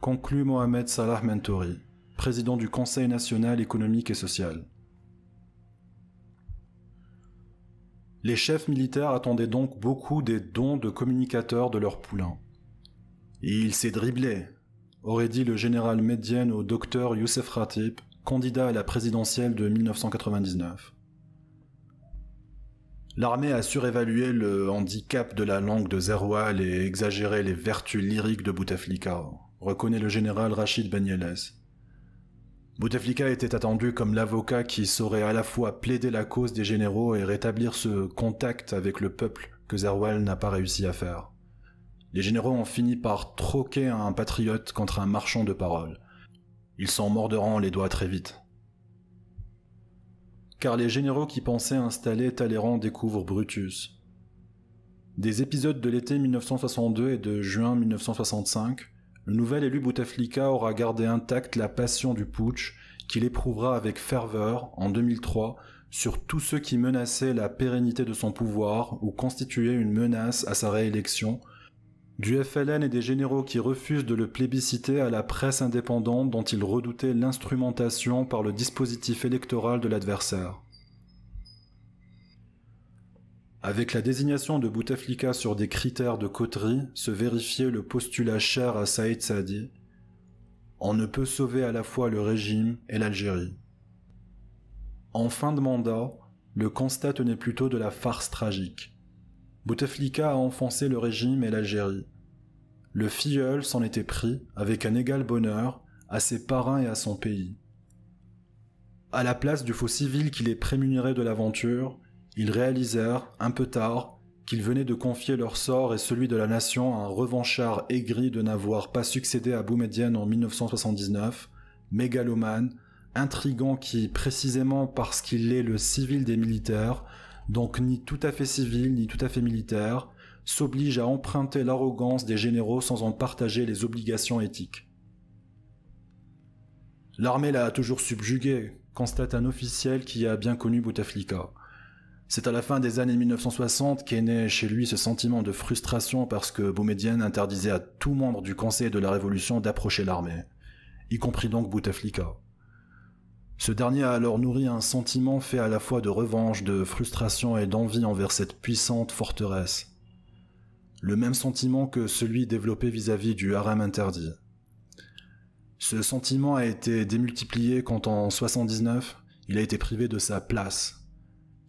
conclut Mohamed Salah Mentouri, président du Conseil national économique et social. Les chefs militaires attendaient donc beaucoup des dons de communicateurs de leur poulain. Il s'est dribblé, aurait dit le général Mediène au docteur Youssef Ratib, candidat à la présidentielle de mille neuf cent quatre-vingt-dix-neuf. L'armée a surévalué le handicap de la langue de Zerhoal et exagéré les vertus lyriques de Bouteflika, reconnaît le général Rachid Benyelles. Bouteflika était attendu comme l'avocat qui saurait à la fois plaider la cause des généraux et rétablir ce contact avec le peuple que Zerhoal n'a pas réussi à faire. Les généraux ont fini par troquer un patriote contre un marchand de paroles. Ils s'en mordront les doigts très vite. Car les généraux qui pensaient installer Talleyrand découvrent Brutus. Des épisodes de l'été mille neuf cent soixante-deux et de juin mille neuf cent soixante-cinq, le nouvel élu Bouteflika aura gardé intacte la passion du putsch qu'il éprouvera avec ferveur en deux mille trois sur tous ceux qui menaçaient la pérennité de son pouvoir ou constituaient une menace à sa réélection, du F L N et des généraux qui refusent de le plébisciter à la presse indépendante dont ils redoutaient l'instrumentation par le dispositif électoral de l'adversaire. Avec la désignation de Bouteflika sur des critères de coterie, se vérifiait le postulat cher à Saïd Saadi : on ne peut sauver à la fois le régime et l'Algérie. En fin de mandat, le constat tenait plutôt de la farce tragique. Bouteflika a enfoncé le régime et l'Algérie. Le filleul s'en était pris, avec un égal bonheur, à ses parrains et à son pays. À la place du faux civil qui les prémunirait de l'aventure, ils réalisèrent, un peu tard, qu'ils venaient de confier leur sort et celui de la nation à un revanchard aigri de n'avoir pas succédé à Boumédiène en mille neuf cent soixante-dix-neuf, mégalomane, intrigant qui, précisément parce qu'il est le civil des militaires, donc ni tout à fait civil ni tout à fait militaire, s'oblige à emprunter l'arrogance des généraux sans en partager les obligations éthiques. L'armée l'a toujours subjugué, constate un officiel qui a bien connu Bouteflika. C'est à la fin des années mille neuf cent soixante qu'est né chez lui ce sentiment de frustration parce que Boumédiène interdisait à tout membre du Conseil de la Révolution d'approcher l'armée, y compris donc Bouteflika. Ce dernier a alors nourri un sentiment fait à la fois de revanche, de frustration et d'envie envers cette puissante forteresse. Le même sentiment que celui développé vis-à-vis du harem interdit. Ce sentiment a été démultiplié quand en mille neuf cent soixante-dix-neuf, il a été privé de sa place.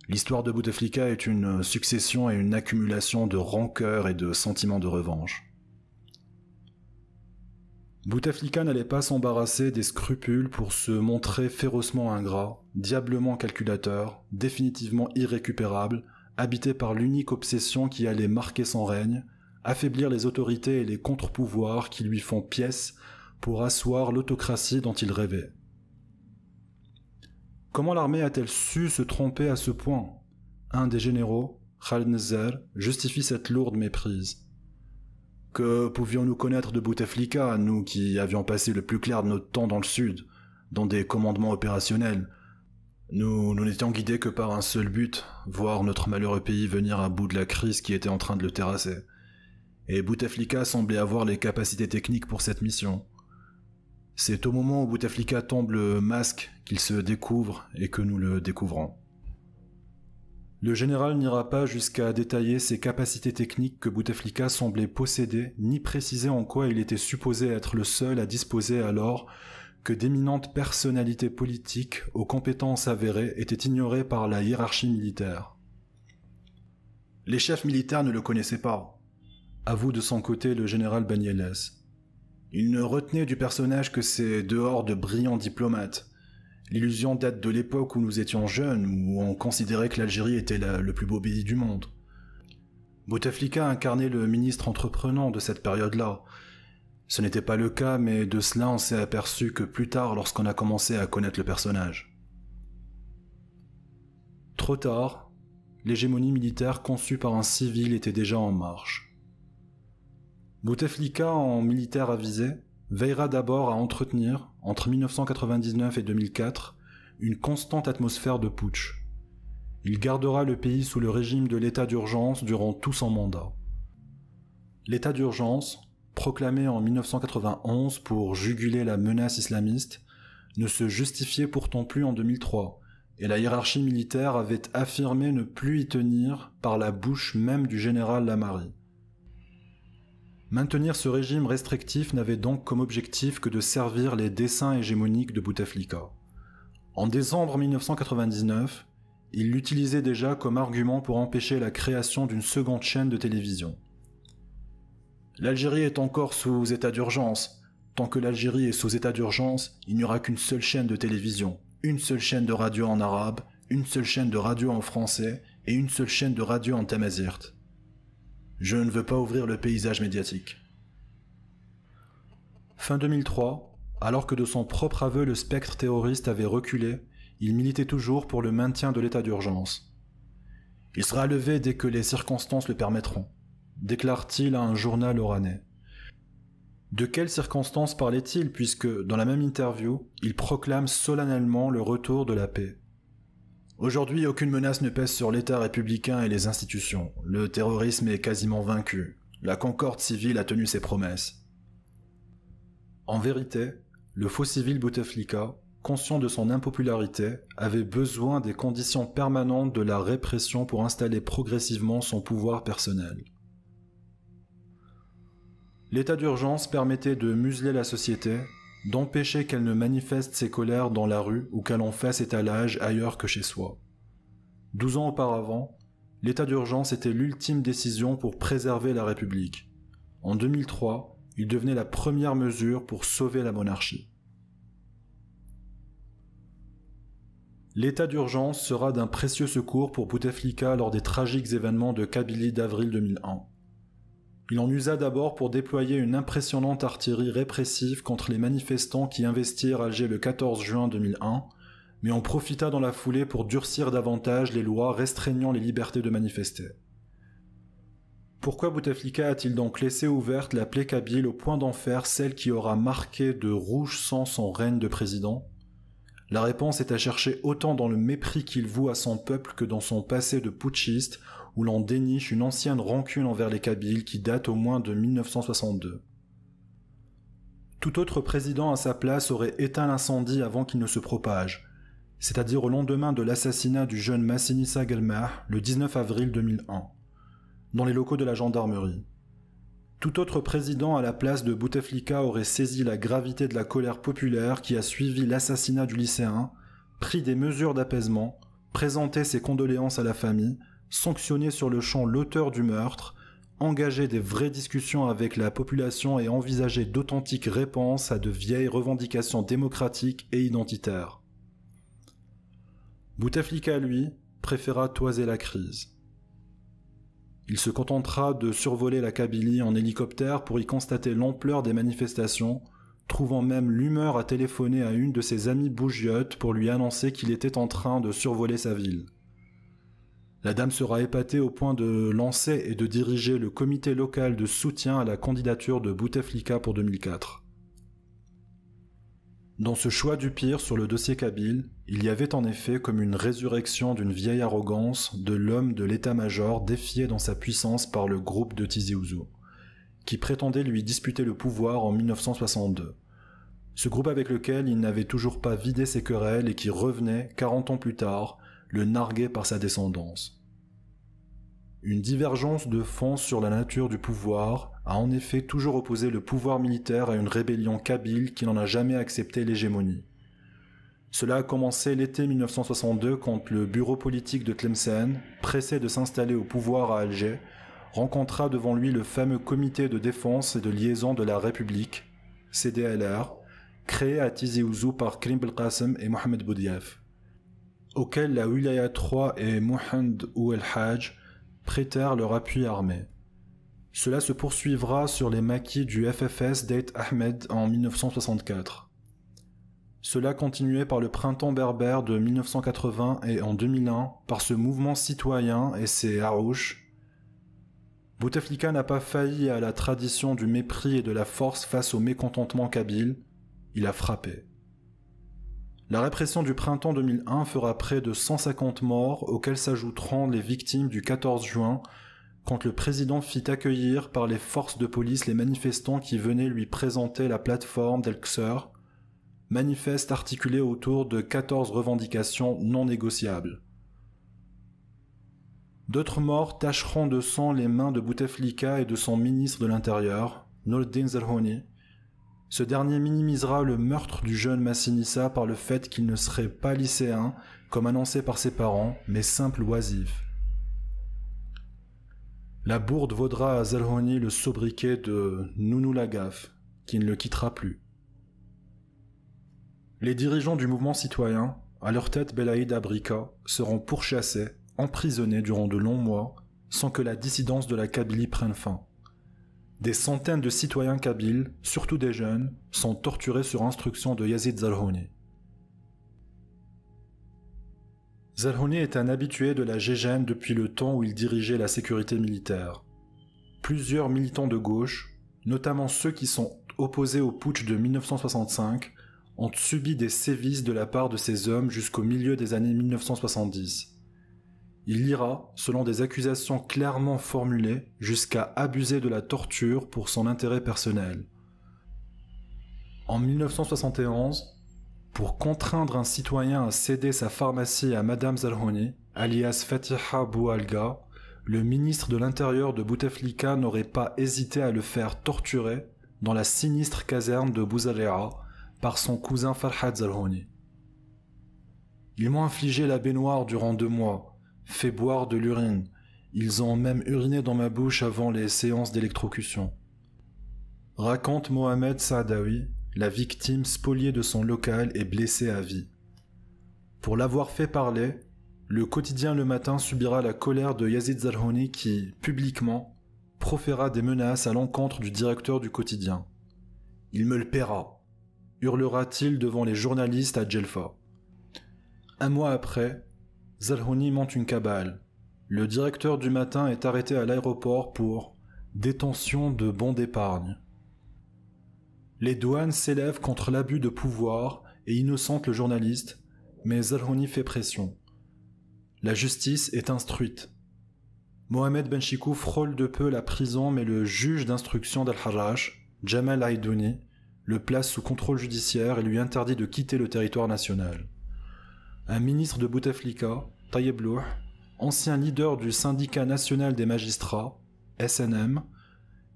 L'histoire de Bouteflika est une succession et une accumulation de rancœur et de sentiments de revanche. Bouteflika n'allait pas s'embarrasser des scrupules pour se montrer férocement ingrat, diablement calculateur, définitivement irrécupérable, habité par l'unique obsession qui allait marquer son règne, affaiblir les autorités et les contre-pouvoirs qui lui font pièce pour asseoir l'autocratie dont il rêvait. Comment l'armée a-t-elle su se tromper à ce point? Un des généraux, Khaled Nezzar, justifie cette lourde méprise. Que pouvions-nous connaître de Bouteflika, nous qui avions passé le plus clair de notre temps dans le sud, dans des commandements opérationnels? Nous nous n'étions guidés que par un seul but, voir notre malheureux pays venir à bout de la crise qui était en train de le terrasser. Et Bouteflika semblait avoir les capacités techniques pour cette mission. C'est au moment où Bouteflika tombe le masque qu'il se découvre et que nous le découvrons. Le général n'ira pas jusqu'à détailler ses capacités techniques que Bouteflika semblait posséder, ni préciser en quoi il était supposé être le seul à disposer alors que d'éminentes personnalités politiques aux compétences avérées étaient ignorées par la hiérarchie militaire. Les chefs militaires ne le connaissaient pas, avoue de son côté le général Benyoucef. Il ne retenait du personnage que ses dehors de brillants diplomates. L'illusion date de l'époque où nous étions jeunes, où on considérait que l'Algérie était la, le plus beau pays du monde. Bouteflika incarnait le ministre entreprenant de cette période-là. Ce n'était pas le cas, mais de cela on s'est aperçu que plus tard lorsqu'on a commencé à connaître le personnage. Trop tard, l'hégémonie militaire conçue par un civil était déjà en marche. Bouteflika, en militaire avisé, veillera d'abord à entretenir, entre mille neuf cent quatre-vingt-dix-neuf et deux mille quatre, une constante atmosphère de putsch. Il gardera le pays sous le régime de l'état d'urgence durant tout son mandat. L'état d'urgence, proclamé en mille neuf cent quatre-vingt-onze pour juguler la menace islamiste, ne se justifiait pourtant plus en deux mille trois, et la hiérarchie militaire avait affirmé ne plus y tenir par la bouche même du général Lamari. Maintenir ce régime restrictif n'avait donc comme objectif que de servir les desseins hégémoniques de Bouteflika. En décembre mille neuf cent quatre-vingt-dix-neuf, il l'utilisait déjà comme argument pour empêcher la création d'une seconde chaîne de télévision. L'Algérie est encore sous état d'urgence. Tant que l'Algérie est sous état d'urgence, il n'y aura qu'une seule chaîne de télévision, une seule chaîne de radio en arabe, une seule chaîne de radio en français et une seule chaîne de radio en tamazirt. Je ne veux pas ouvrir le paysage médiatique. Fin deux mille trois, alors que de son propre aveu le spectre terroriste avait reculé, il militait toujours pour le maintien de l'état d'urgence. « Il sera levé dès que les circonstances le permettront », déclare-t-il à un journal oranais. De quelles circonstances parlait-il puisque, dans la même interview, il proclame solennellement le retour de la paix. Aujourd'hui, aucune menace ne pèse sur l'État républicain et les institutions. Le terrorisme est quasiment vaincu. La concorde civile a tenu ses promesses. En vérité, le faux civil Bouteflika, conscient de son impopularité, avait besoin des conditions permanentes de la répression pour installer progressivement son pouvoir personnel. L'état d'urgence permettait de museler la société, d'empêcher qu'elle ne manifeste ses colères dans la rue ou qu'elle en fasse étalage ailleurs que chez soi. Douze ans auparavant, l'état d'urgence était l'ultime décision pour préserver la République. En deux mille trois, il devenait la première mesure pour sauver la monarchie. L'état d'urgence sera d'un précieux secours pour Bouteflika lors des tragiques événements de Kabylie d'avril deux mille un. Il en usa d'abord pour déployer une impressionnante artillerie répressive contre les manifestants qui investirent Alger le quatorze juin deux mille un, mais en profita dans la foulée pour durcir davantage les lois restreignant les libertés de manifester. Pourquoi Bouteflika a-t-il donc laissé ouverte la plaie kabyle au point d'en faire celle qui aura marqué de rouge sang son règne de président? La réponse est à chercher autant dans le mépris qu'il voue à son peuple que dans son passé de putschiste, où l'on déniche une ancienne rancune envers les Kabyles qui date au moins de mille neuf cent soixante-deux. Tout autre président à sa place aurait éteint l'incendie avant qu'il ne se propage, c'est-à-dire au lendemain de l'assassinat du jeune Massinissa Guelmah le dix-neuf avril deux mille un, dans les locaux de la gendarmerie. Tout autre président à la place de Bouteflika aurait saisi la gravité de la colère populaire qui a suivi l'assassinat du lycéen, pris des mesures d'apaisement, présenté ses condoléances à la famille, sanctionné sur le champ l'auteur du meurtre, engagé des vraies discussions avec la population et envisagé d'authentiques réponses à de vieilles revendications démocratiques et identitaires. Bouteflika, lui, préféra toiser la crise. Il se contentera de survoler la Kabylie en hélicoptère pour y constater l'ampleur des manifestations, trouvant même l'humeur à téléphoner à une de ses amies bougiottes pour lui annoncer qu'il était en train de survoler sa ville. La dame sera épatée au point de lancer et de diriger le comité local de soutien à la candidature de Bouteflika pour deux mille quatre. Dans ce choix du pire sur le dossier Kabyle, il y avait en effet comme une résurrection d'une vieille arrogance de l'homme de l'état-major défié dans sa puissance par le groupe de Tizi Ouzou, qui prétendait lui disputer le pouvoir en mille neuf cent soixante-deux. Ce groupe avec lequel il n'avait toujours pas vidé ses querelles et qui revenait, quarante ans plus tard, le nargué par sa descendance. Une divergence de fond sur la nature du pouvoir a en effet toujours opposé le pouvoir militaire à une rébellion kabyle qui n'en a jamais accepté l'hégémonie. Cela a commencé l'été mille neuf cent soixante-deux quand le bureau politique de Tlemcen, pressé de s'installer au pouvoir à Alger, rencontra devant lui le fameux comité de défense et de liaison de la République, C D L R, créé à Tizi Ouzou par Krim Belkacem et Mohamed Boudiaf, auquel la Wilaya trois et Mohand ou El Hajj prêtèrent leur appui armé. Cela se poursuivra sur les maquis du F F S d'Aït Ahmed en mille neuf cent soixante-quatre. Cela continuait par le printemps berbère de mille neuf cent quatre-vingts et en deux mille un par ce mouvement citoyen et ses harouches. Bouteflika n'a pas failli à la tradition du mépris et de la force face au mécontentement kabyle, il a frappé. La répression du printemps deux mille un fera près de cent cinquante morts auxquels s'ajouteront les victimes du quatorze juin quand le président fit accueillir par les forces de police les manifestants qui venaient lui présenter la plateforme d'El-Qsr, manifeste articulé autour de quatorze revendications non négociables. D'autres morts tacheront de sang les mains de Bouteflika et de son ministre de l'Intérieur, Noureddine Zerhouni. Ce dernier minimisera le meurtre du jeune Massinissa par le fait qu'il ne serait pas lycéen, comme annoncé par ses parents, mais simple oisif. La bourde vaudra à Zerhouni le sobriquet de Nounou la Gaffe, qui ne le quittera plus. Les dirigeants du mouvement citoyen, à leur tête Belaïd Abrika, seront pourchassés, emprisonnés durant de longs mois, sans que la dissidence de la Kabylie prenne fin. Des centaines de citoyens kabyles, surtout des jeunes, sont torturés sur instruction de Yazid Zerhouni. Zerhouni est un habitué de la G G N depuis le temps où il dirigeait la sécurité militaire. Plusieurs militants de gauche, notamment ceux qui sont opposés au putsch de mille neuf cent soixante-cinq, ont subi des sévices de la part de ces hommes jusqu'au milieu des années mille neuf cent soixante-dix. Il ira, selon des accusations clairement formulées, jusqu'à abuser de la torture pour son intérêt personnel. En mille neuf cent soixante et onze, pour contraindre un citoyen à céder sa pharmacie à Madame Zerhouni, alias Fatiha Boualga, le ministre de l'Intérieur de Bouteflika n'aurait pas hésité à le faire torturer dans la sinistre caserne de Bouzarea par son cousin Ferhat Zerhouni. Ils m'ont infligé la baignoire durant deux mois, fait boire de l'urine. Ils ont même uriné dans ma bouche avant les séances d'électrocution. Raconte Mohamed Saadawi, la victime spoliée de son local et blessée à vie. Pour l'avoir fait parler, le quotidien Le Matin subira la colère de Yazid Zerhouni qui, publiquement, proféra des menaces à l'encontre du directeur du quotidien. « Il me le paiera », hurlera-t-il devant les journalistes à Djelfa. Un mois après, Zerhouni monte une cabale. Le directeur du Matin est arrêté à l'aéroport pour « détention de bons d'épargne ». Les douanes s'élèvent contre l'abus de pouvoir et innocentent le journaliste, mais Zerhouni fait pression. La justice est instruite. Mohamed Ben Chikou frôle de peu la prison, mais le juge d'instruction d'Al-Harrach, Jamal Aïdouni, le place sous contrôle judiciaire et lui interdit de quitter le territoire national. Un ministre de Bouteflika, Tayeb Louh, ancien leader du syndicat national des magistrats, S N M,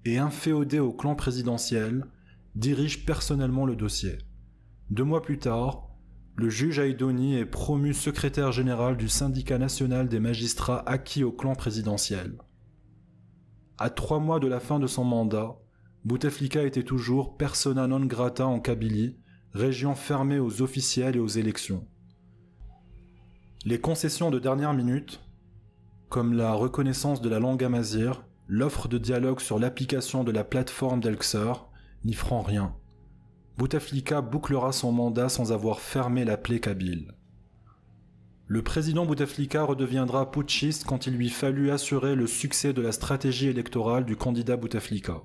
et inféodé au clan présidentiel, dirige personnellement le dossier. Deux mois plus tard, le juge Aïdouni est promu secrétaire général du syndicat national des magistrats acquis au clan présidentiel. À trois mois de la fin de son mandat, Bouteflika était toujours persona non grata en Kabylie, région fermée aux officiels et aux élections. Les concessions de dernière minute, comme la reconnaissance de la langue amazigh, l'offre de dialogue sur l'application de la plateforme d'El-Qsar, n'y feront rien. Bouteflika bouclera son mandat sans avoir fermé la plaie kabyle. Le président Bouteflika redeviendra putschiste quand il lui fallut assurer le succès de la stratégie électorale du candidat Bouteflika.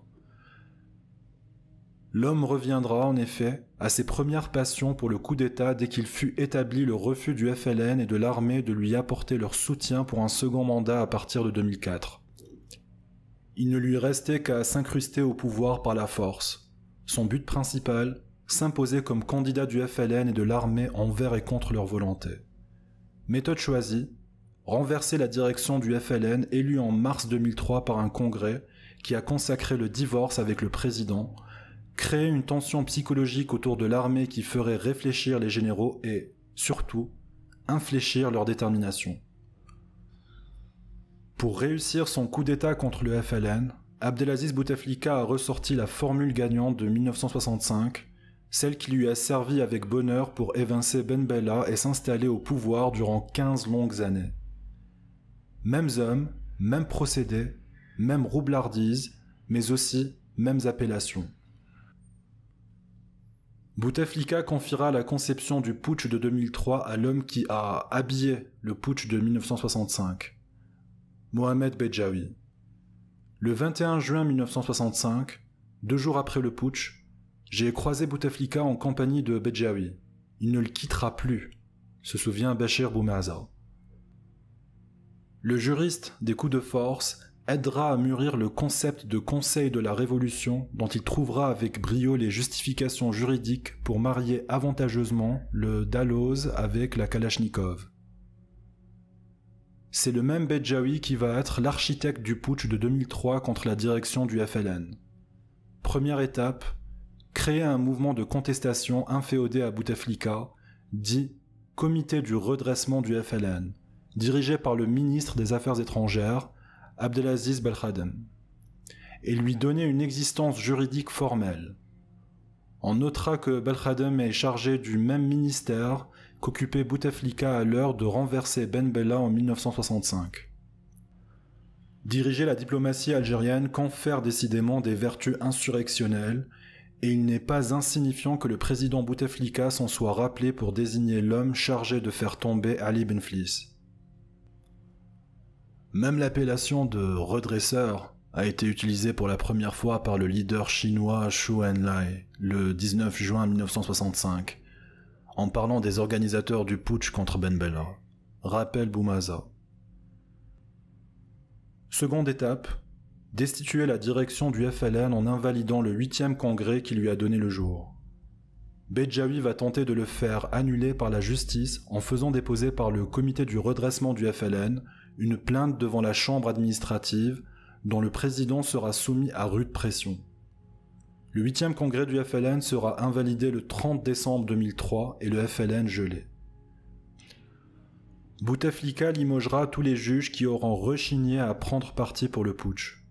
L'homme reviendra, en effet, à ses premières passions pour le coup d'État dès qu'il fut établi le refus du F L N et de l'armée de lui apporter leur soutien pour un second mandat à partir de deux mille quatre. Il ne lui restait qu'à s'incruster au pouvoir par la force. Son but principal, s'imposer comme candidat du F L N et de l'armée envers et contre leur volonté. Méthode choisie, renverser la direction du F L N élue en mars deux mille trois par un congrès qui a consacré le divorce avec le président, créer une tension psychologique autour de l'armée qui ferait réfléchir les généraux et, surtout, infléchir leur détermination. Pour réussir son coup d'État contre le F L N, Abdelaziz Bouteflika a ressorti la formule gagnante de mille neuf cent soixante-cinq, celle qui lui a servi avec bonheur pour évincer Ben Bella et s'installer au pouvoir durant quinze longues années. Mêmes hommes, mêmes procédés, mêmes roublardises, mais aussi mêmes appellations. Bouteflika confiera la conception du putsch de deux mille trois à l'homme qui a habillé le putsch de mille neuf cent soixante-cinq, Mohamed Bejaoui. Le vingt et un juin mille neuf cent soixante-cinq, deux jours après le putsch, j'ai croisé Bouteflika en compagnie de Bejaoui. Il ne le quittera plus, se souvient Bachir Boumaza. Le juriste des coups de force aidera à mûrir le concept de Conseil de la Révolution dont il trouvera avec brio les justifications juridiques pour marier avantageusement le Dalloz avec la Kalachnikov. C'est le même Bejaoui qui va être l'architecte du putsch de deux mille trois contre la direction du F L N. Première étape, créer un mouvement de contestation inféodé à Bouteflika, dit « Comité du redressement du F L N », dirigé par le ministre des Affaires étrangères, Abdelaziz Belkhadem, et lui donner une existence juridique formelle. On notera que Belkhadem est chargé du même ministère qu'occupait Bouteflika à l'heure de renverser Ben Bella en mille neuf cent soixante-cinq. Diriger la diplomatie algérienne confère décidément des vertus insurrectionnelles, et il n'est pas insignifiant que le président Bouteflika s'en soit rappelé pour désigner l'homme chargé de faire tomber Ali Benflis. Même l'appellation de « redresseur » a été utilisée pour la première fois par le leader chinois Zhou Enlai le dix-neuf juin mille neuf cent soixante-cinq. En parlant des organisateurs du putsch contre Ben Bella, rappelle Boumaza. Seconde étape, destituer la direction du F L N en invalidant le huitième congrès qui lui a donné le jour. Bejaoui va tenter de le faire annuler par la justice en faisant déposer par le comité du redressement du F L N une plainte devant la chambre administrative dont le président sera soumis à rude pression. Le huitième congrès du F L N sera invalidé le trente décembre deux mille trois et le F L N gelé. Bouteflika limogera tous les juges qui auront rechigné à prendre parti pour le putsch.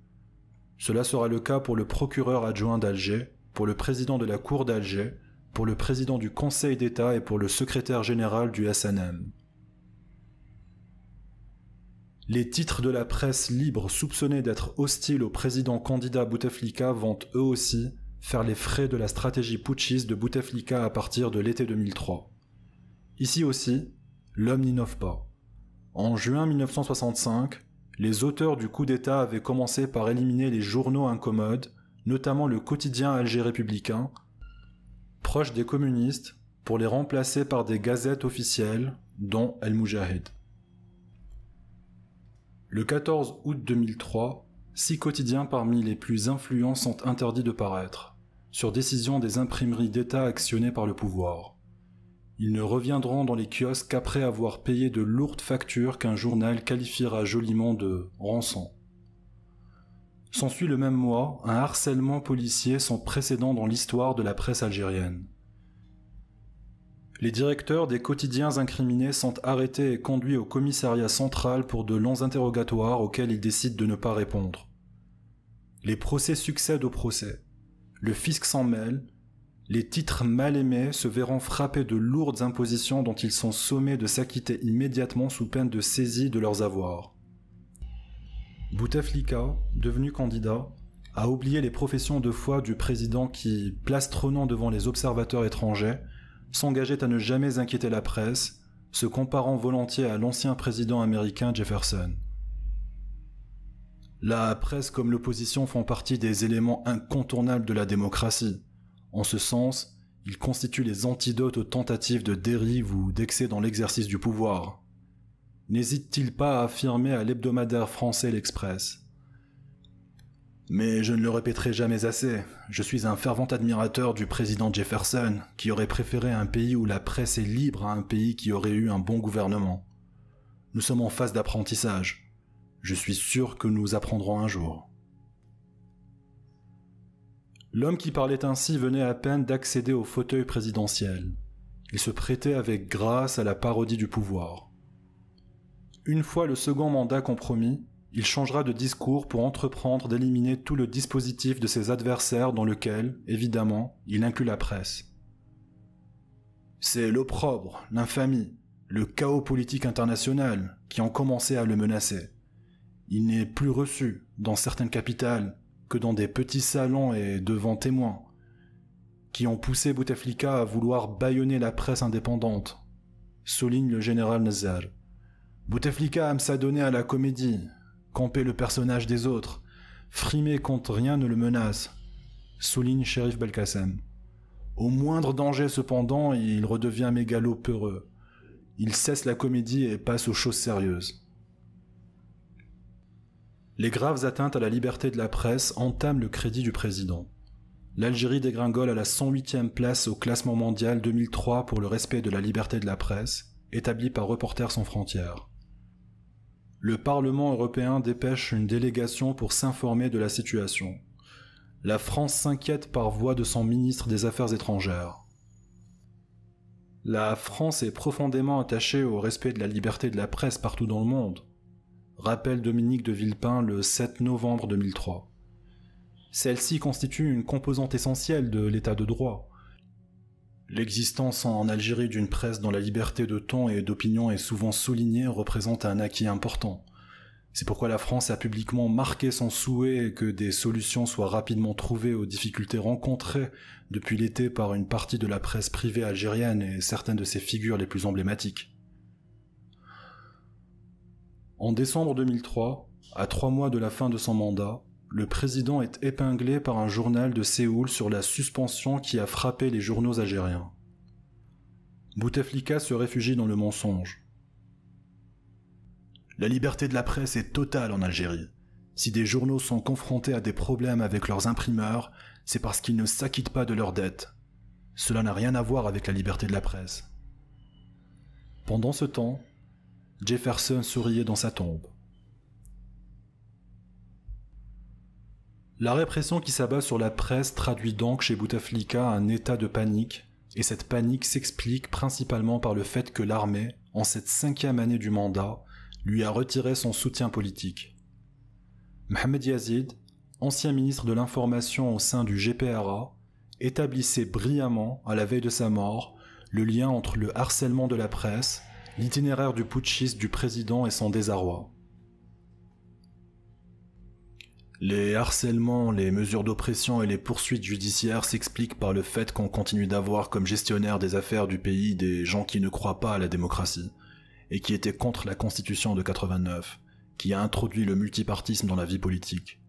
Cela sera le cas pour le procureur adjoint d'Alger, pour le président de la Cour d'Alger, pour le président du Conseil d'État et pour le secrétaire général du S N M. Les titres de la presse libre soupçonnés d'être hostiles au président candidat Bouteflika vont eux aussi faire les frais de la stratégie putschiste de Bouteflika à partir de l'été deux mille trois. Ici aussi, l'homme n'innove pas. En juin mille neuf cent soixante-cinq, les auteurs du coup d'État avaient commencé par éliminer les journaux incommodes, notamment le quotidien Alger républicain, proche des communistes, pour les remplacer par des gazettes officielles, dont El Moujahid. Le quatorze août deux mille trois, six quotidiens parmi les plus influents sont interdits de paraître, sur décision des imprimeries d'État actionnées par le pouvoir. Ils ne reviendront dans les kiosques qu'après avoir payé de lourdes factures qu'un journal qualifiera joliment de « rançon ». S'ensuit le même mois un harcèlement policier sans précédent dans l'histoire de la presse algérienne. Les directeurs des quotidiens incriminés sont arrêtés et conduits au commissariat central pour de longs interrogatoires auxquels ils décident de ne pas répondre. Les procès succèdent aux procès. Le fisc s'en mêle, les titres mal aimés se verront frappés de lourdes impositions dont ils sont sommés de s'acquitter immédiatement sous peine de saisie de leurs avoirs. Bouteflika, devenu candidat, a oublié les professions de foi du président qui, plastronnant devant les observateurs étrangers, s'engageait à ne jamais inquiéter la presse, se comparant volontiers à l'ancien président américain Jefferson. La presse comme l'opposition font partie des éléments incontournables de la démocratie. En ce sens, ils constituent les antidotes aux tentatives de dérive ou d'excès dans l'exercice du pouvoir. N'hésite-t-il pas à affirmer à l'hebdomadaire français l'Express. Mais je ne le répéterai jamais assez, je suis un fervent admirateur du président Jefferson, qui aurait préféré un pays où la presse est libre à un pays qui aurait eu un bon gouvernement. Nous sommes en phase d'apprentissage. Je suis sûr que nous apprendrons un jour. L'homme qui parlait ainsi venait à peine d'accéder au fauteuil présidentiel. Il se prêtait avec grâce à la parodie du pouvoir. Une fois le second mandat compromis, il changera de discours pour entreprendre d'éliminer tout le dispositif de ses adversaires dans lequel, évidemment, il inclut la presse. C'est l'opprobre, l'infamie, le chaos politique international qui ont commencé à le menacer. Il n'est plus reçu, dans certaines capitales, que dans des petits salons et devant témoins, qui ont poussé Bouteflika à vouloir bâillonner la presse indépendante, souligne le général Nezzar. Bouteflika aime s'adonner à la comédie, camper le personnage des autres, frimer quand rien ne le menace, souligne Chérif Belkacem. Au moindre danger cependant, il redevient mégalo peureux. Il cesse la comédie et passe aux choses sérieuses. Les graves atteintes à la liberté de la presse entament le crédit du président. L'Algérie dégringole à la cent huitième place au classement mondial deux mille trois pour le respect de la liberté de la presse, établi par Reporters sans frontières. Le Parlement européen dépêche une délégation pour s'informer de la situation. La France s'inquiète par voie de son ministre des Affaires étrangères. La France est profondément attachée au respect de la liberté de la presse partout dans le monde, rappelle Dominique de Villepin le sept novembre deux mille trois. Celle-ci constitue une composante essentielle de l'état de droit. L'existence en Algérie d'une presse dont la liberté de ton et d'opinion est souvent soulignée représente un acquis important. C'est pourquoi la France a publiquement marqué son souhait que des solutions soient rapidement trouvées aux difficultés rencontrées depuis l'été par une partie de la presse privée algérienne et certaines de ses figures les plus emblématiques. En décembre deux mille trois, à trois mois de la fin de son mandat, le président est épinglé par un journal de Séoul sur la suspension qui a frappé les journaux algériens. Bouteflika se réfugie dans le mensonge. La liberté de la presse est totale en Algérie. Si des journaux sont confrontés à des problèmes avec leurs imprimeurs, c'est parce qu'ils ne s'acquittent pas de leurs dettes. Cela n'a rien à voir avec la liberté de la presse. Pendant ce temps, Jefferson souriait dans sa tombe. La répression qui s'abat sur la presse traduit donc chez Bouteflika un état de panique, et cette panique s'explique principalement par le fait que l'armée, en cette cinquième année du mandat, lui a retiré son soutien politique. Mohamed Yazid, ancien ministre de l'information au sein du G P R A, établissait brillamment, à la veille de sa mort, le lien entre le harcèlement de la presse, l'itinéraire du putschiste du président et son désarroi. Les harcèlements, les mesures d'oppression et les poursuites judiciaires s'expliquent par le fait qu'on continue d'avoir comme gestionnaire des affaires du pays des gens qui ne croient pas à la démocratie, et qui étaient contre la Constitution de quatre-vingt-neuf, qui a introduit le multipartisme dans la vie politique.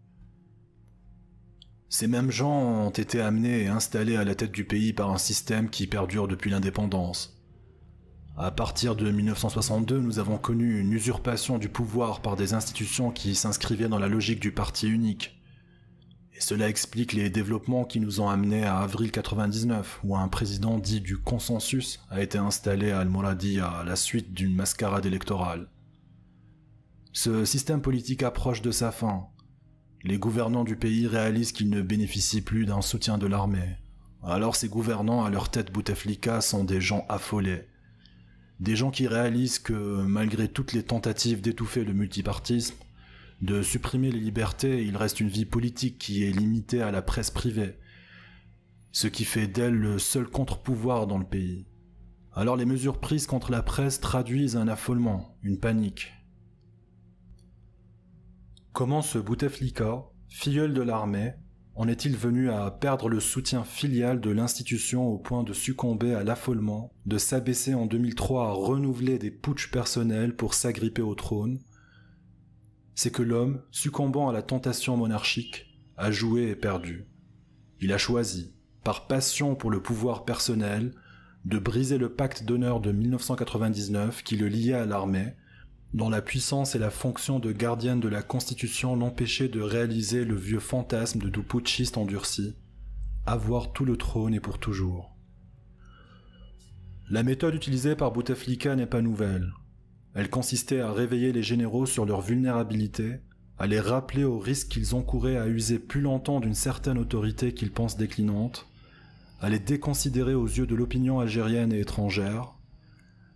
Ces mêmes gens ont été amenés et installés à la tête du pays par un système qui perdure depuis l'indépendance. À partir de mille neuf cent soixante-deux, nous avons connu une usurpation du pouvoir par des institutions qui s'inscrivaient dans la logique du parti unique. Et cela explique les développements qui nous ont amenés à avril quatre-vingt-dix-neuf, où un président dit du consensus a été installé à Al-Mouradia à la suite d'une mascarade électorale. Ce système politique approche de sa fin. Les gouvernants du pays réalisent qu'ils ne bénéficient plus d'un soutien de l'armée. Alors ces gouvernants à leur tête Bouteflika sont des gens affolés. Des gens qui réalisent que, malgré toutes les tentatives d'étouffer le multipartisme, de supprimer les libertés, il reste une vie politique qui est limitée à la presse privée, ce qui fait d'elle le seul contre-pouvoir dans le pays. Alors les mesures prises contre la presse traduisent un affolement, une panique. Comment ce Bouteflika, filleul de l'armée, en est-il venu à perdre le soutien filial de l'institution au point de succomber à l'affolement, de s'abaisser en deux mille trois à renouveler des putschs personnels pour s'agripper au trône? C'est que l'homme, succombant à la tentation monarchique, a joué et perdu. Il a choisi, par passion pour le pouvoir personnel, de briser le pacte d'honneur de mille neuf cent quatre-vingt-dix-neuf qui le liait à l'armée, dont la puissance et la fonction de gardienne de la Constitution l'empêchaient de réaliser le vieux fantasme de doux putschiste endurci, avoir tout le trône et pour toujours. La méthode utilisée par Bouteflika n'est pas nouvelle. Elle consistait à réveiller les généraux sur leur vulnérabilité, à les rappeler au risque qu'ils encouraient à user plus longtemps d'une certaine autorité qu'ils pensent déclinante, à les déconsidérer aux yeux de l'opinion algérienne et étrangère,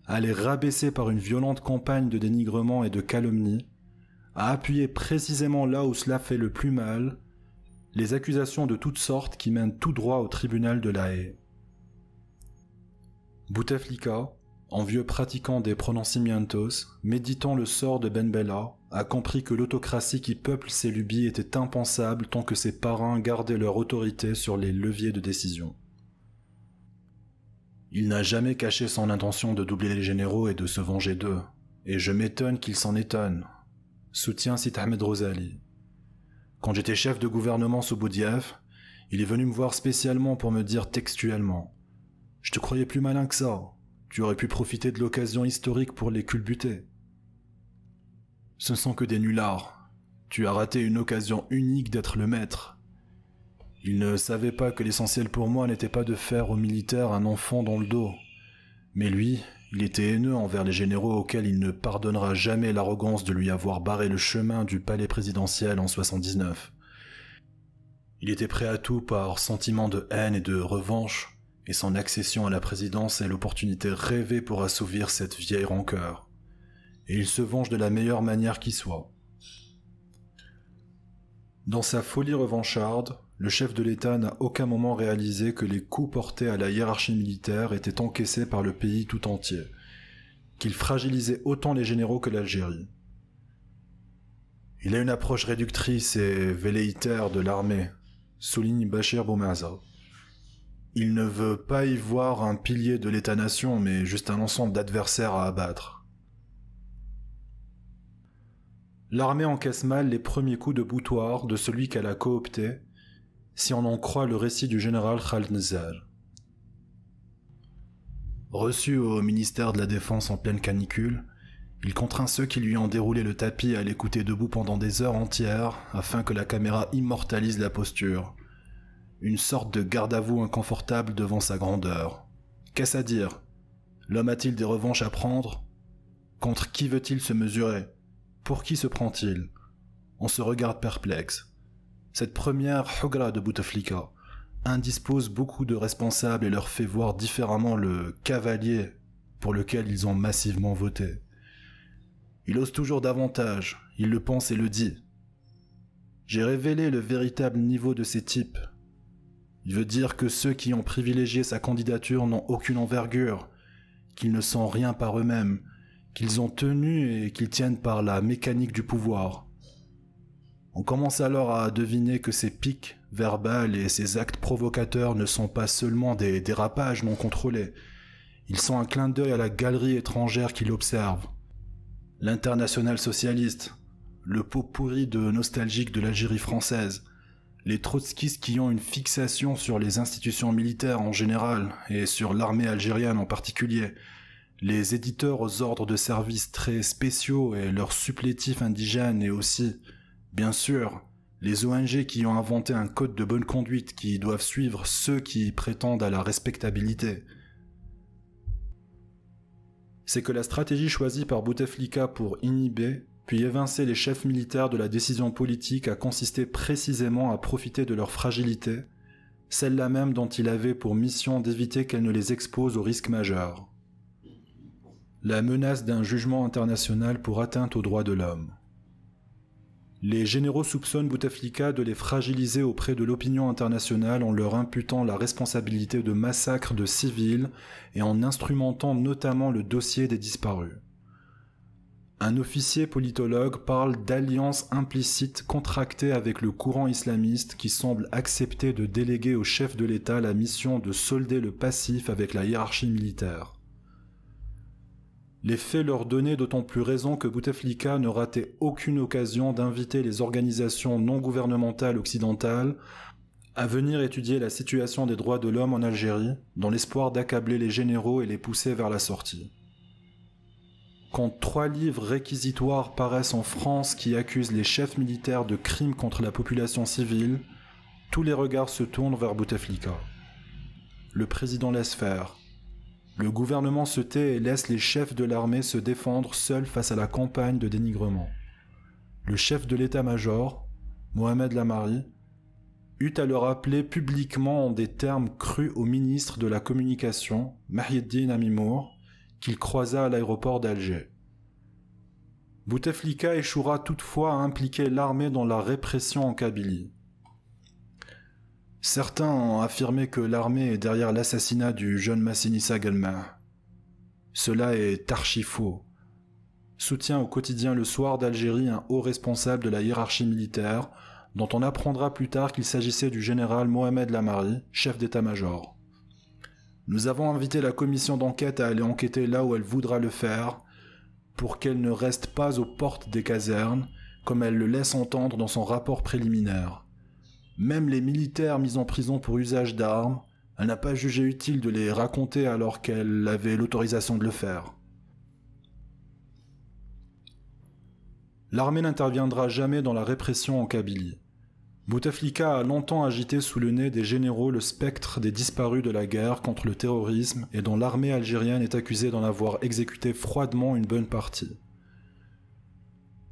à les rabaisser par une violente campagne de dénigrement et de calomnie, à appuyer précisément là où cela fait le plus mal, les accusations de toutes sortes qui mènent tout droit au tribunal de La Haye. Bouteflika, en vieux pratiquant des prononcimientos, méditant le sort de Ben Bella, a compris que l'autocratie qui peuple ses lubies était impensable tant que ses parrains gardaient leur autorité sur les leviers de décision. Il n'a jamais caché son intention de doubler les généraux et de se venger d'eux. Et je m'étonne qu'il s'en étonne. Soutient Sid Ahmed Ghozali. Quand j'étais chef de gouvernement sous Boudiaf, il est venu me voir spécialement pour me dire textuellement « Je te croyais plus malin que ça. Tu aurais pu profiter de l'occasion historique pour les culbuter. » Ce ne sont que des nullards. Tu as raté une occasion unique d'être le maître. Il ne savait pas que l'essentiel pour moi n'était pas de faire aux militaires un enfant dans le dos. Mais lui, il était haineux envers les généraux auxquels il ne pardonnera jamais l'arrogance de lui avoir barré le chemin du palais présidentiel en soixante-dix-neuf. Il était prêt à tout par sentiment de haine et de revanche, et son accession à la présidence est l'opportunité rêvée pour assouvir cette vieille rancœur. Et il se venge de la meilleure manière qui soit. Dans sa folie revancharde, le chef de l'État n'a aucun moment réalisé que les coups portés à la hiérarchie militaire étaient encaissés par le pays tout entier, qu'il fragilisait autant les généraux que l'Algérie. Il a une approche réductrice et velléitaire de l'armée, souligne Bachir Boumaza. Il ne veut pas y voir un pilier de l'État-nation, mais juste un ensemble d'adversaires à abattre. L'armée encaisse mal les premiers coups de boutoir de celui qu'elle a coopté, si on en croit le récit du général Khaled Nezzar. Reçu au ministère de la Défense en pleine canicule, il contraint ceux qui lui ont déroulé le tapis à l'écouter debout pendant des heures entières afin que la caméra immortalise la posture. Une sorte de garde-à-vous inconfortable devant sa grandeur. Qu'est-ce à dire? L'homme a-t-il des revanches à prendre? Contre qui veut-il se mesurer? Pour qui se prend-il? On se regarde perplexe. Cette première hougra de Bouteflika indispose beaucoup de responsables et leur fait voir différemment le cavalier pour lequel ils ont massivement voté. Il ose toujours davantage, il le pense et le dit. J'ai révélé le véritable niveau de ces types. Il veut dire que ceux qui ont privilégié sa candidature n'ont aucune envergure, qu'ils ne sont rien par eux-mêmes, qu'ils ont tenu et qu'ils tiennent par la mécanique du pouvoir. On commence alors à deviner que ces pics verbales et ces actes provocateurs ne sont pas seulement des dérapages non contrôlés. Ils sont un clin d'œil à la galerie étrangère qui l'observe. L'internationale socialiste, le pot pourri de nostalgique de l'Algérie française, les trotskistes qui ont une fixation sur les institutions militaires en général et sur l'armée algérienne en particulier, les éditeurs aux ordres de services très spéciaux et leurs supplétifs indigènes et aussi, bien sûr, les O N G qui ont inventé un code de bonne conduite qui doivent suivre ceux qui prétendent à la respectabilité. C'est que la stratégie choisie par Bouteflika pour inhiber puis évincer les chefs militaires de la décision politique a consisté précisément à profiter de leur fragilité, celle-là même dont il avait pour mission d'éviter qu'elle ne les expose aux risques majeurs. La menace d'un jugement international pour atteinte aux droits de l'homme. Les généraux soupçonnent Bouteflika de les fragiliser auprès de l'opinion internationale en leur imputant la responsabilité de massacres de civils et en instrumentant notamment le dossier des disparus. Un officier politologue parle d'alliances implicites contractées avec le courant islamiste qui semble accepter de déléguer au chef de l'État la mission de solder le passif avec la hiérarchie militaire. Les faits leur donnaient d'autant plus raison que Bouteflika ne ratait aucune occasion d'inviter les organisations non gouvernementales occidentales à venir étudier la situation des droits de l'homme en Algérie, dans l'espoir d'accabler les généraux et les pousser vers la sortie. Quand trois livres réquisitoires paraissent en France qui accusent les chefs militaires de crimes contre la population civile, tous les regards se tournent vers Bouteflika. Le président laisse faire. Le gouvernement se tait et laisse les chefs de l'armée se défendre seuls face à la campagne de dénigrement. Le chef de l'état-major, Mohamed Lamari, eut à le rappeler publiquement en des termes crus au ministre de la Communication, Mahieddine Amimour, qu'il croisa à l'aéroport d'Alger. Bouteflika échouera toutefois à impliquer l'armée dans la répression en Kabylie. Certains ont affirmé que l'armée est derrière l'assassinat du jeune Massinissa Galma. Cela est archi-faux. Soutient au quotidien Le Soir d'Algérie un haut responsable de la hiérarchie militaire, dont on apprendra plus tard qu'il s'agissait du général Mohamed Lamari, chef d'état-major. Nous avons invité la commission d'enquête à aller enquêter là où elle voudra le faire, pour qu'elle ne reste pas aux portes des casernes, comme elle le laisse entendre dans son rapport préliminaire. Même les militaires mis en prison pour usage d'armes, elle n'a pas jugé utile de les raconter alors qu'elle avait l'autorisation de le faire. L'armée n'interviendra jamais dans la répression en Kabylie. Bouteflika a longtemps agité sous le nez des généraux le spectre des disparus de la guerre contre le terrorisme et dont l'armée algérienne est accusée d'en avoir exécuté froidement une bonne partie.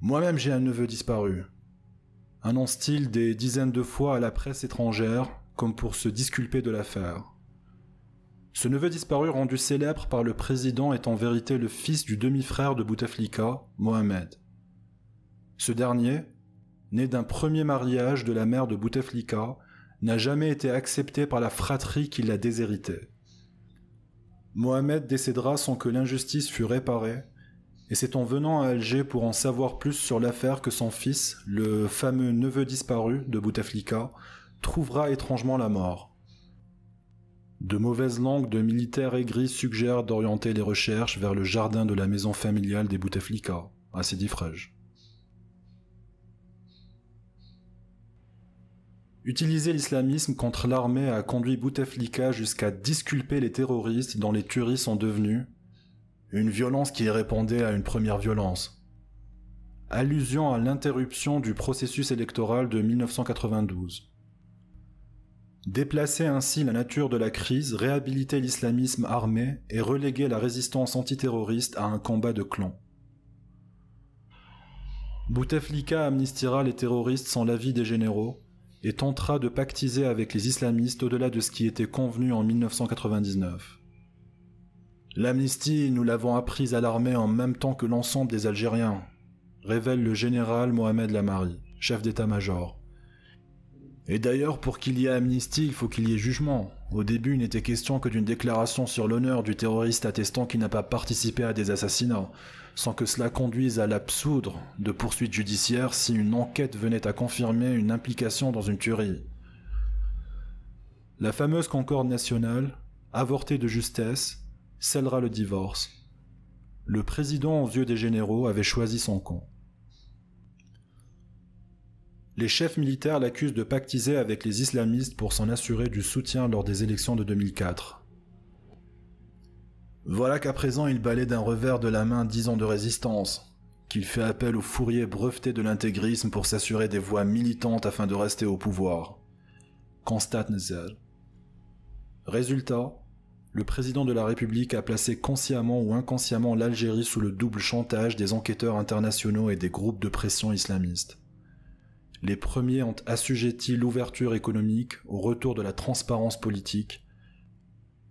Moi-même j'ai un neveu disparu. Annonce-t-il des dizaines de fois à la presse étrangère, comme pour se disculper de l'affaire. Ce neveu disparu rendu célèbre par le président est en vérité le fils du demi-frère de Bouteflika, Mohamed. Ce dernier, né d'un premier mariage de la mère de Bouteflika, n'a jamais été accepté par la fratrie qui l'a déshérité. Mohamed décédera sans que l'injustice fût réparée, et c'est en venant à Alger pour en savoir plus sur l'affaire que son fils, le fameux neveu disparu de Bouteflika, trouvera étrangement la mort. De mauvaises langues de militaires aigris suggèrent d'orienter les recherches vers le jardin de la maison familiale des Bouteflika, à Sidi Frege. Utiliser l'islamisme contre l'armée a conduit Bouteflika jusqu'à disculper les terroristes dont les tueries sont devenues une violence qui répondait à une première violence, allusion à l'interruption du processus électoral de mille neuf cent quatre-vingt-douze. Déplacer ainsi la nature de la crise, réhabiliter l'islamisme armé et reléguer la résistance antiterroriste à un combat de clans. Bouteflika amnistiera les terroristes sans l'avis des généraux et tentera de pactiser avec les islamistes au-delà de ce qui était convenu en mille neuf cent quatre-vingt-dix-neuf. L'amnistie, nous l'avons apprise à l'armée en même temps que l'ensemble des Algériens, révèle le général Mohamed Lamari, chef d'état-major. Et d'ailleurs, pour qu'il y ait amnistie, il faut qu'il y ait jugement. Au début, il n'était question que d'une déclaration sur l'honneur du terroriste attestant qu'il n'a pas participé à des assassinats, sans que cela conduise à l'absoudre de poursuites judiciaires si une enquête venait à confirmer une implication dans une tuerie. La fameuse concorde nationale, avortée de justesse, scellera le divorce. Le président aux yeux des généraux avait choisi son camp. Les chefs militaires l'accusent de pactiser avec les islamistes pour s'en assurer du soutien lors des élections de deux mille quatre. Voilà qu'à présent il balaie d'un revers de la main dix ans de résistance, qu'il fait appel aux fourriers brevetés de l'intégrisme pour s'assurer des voies militantes afin de rester au pouvoir, constate Nezzar. Résultat, le président de la République a placé consciemment ou inconsciemment l'Algérie sous le double chantage des enquêteurs internationaux et des groupes de pression islamistes. Les premiers ont assujetti l'ouverture économique au retour de la transparence politique.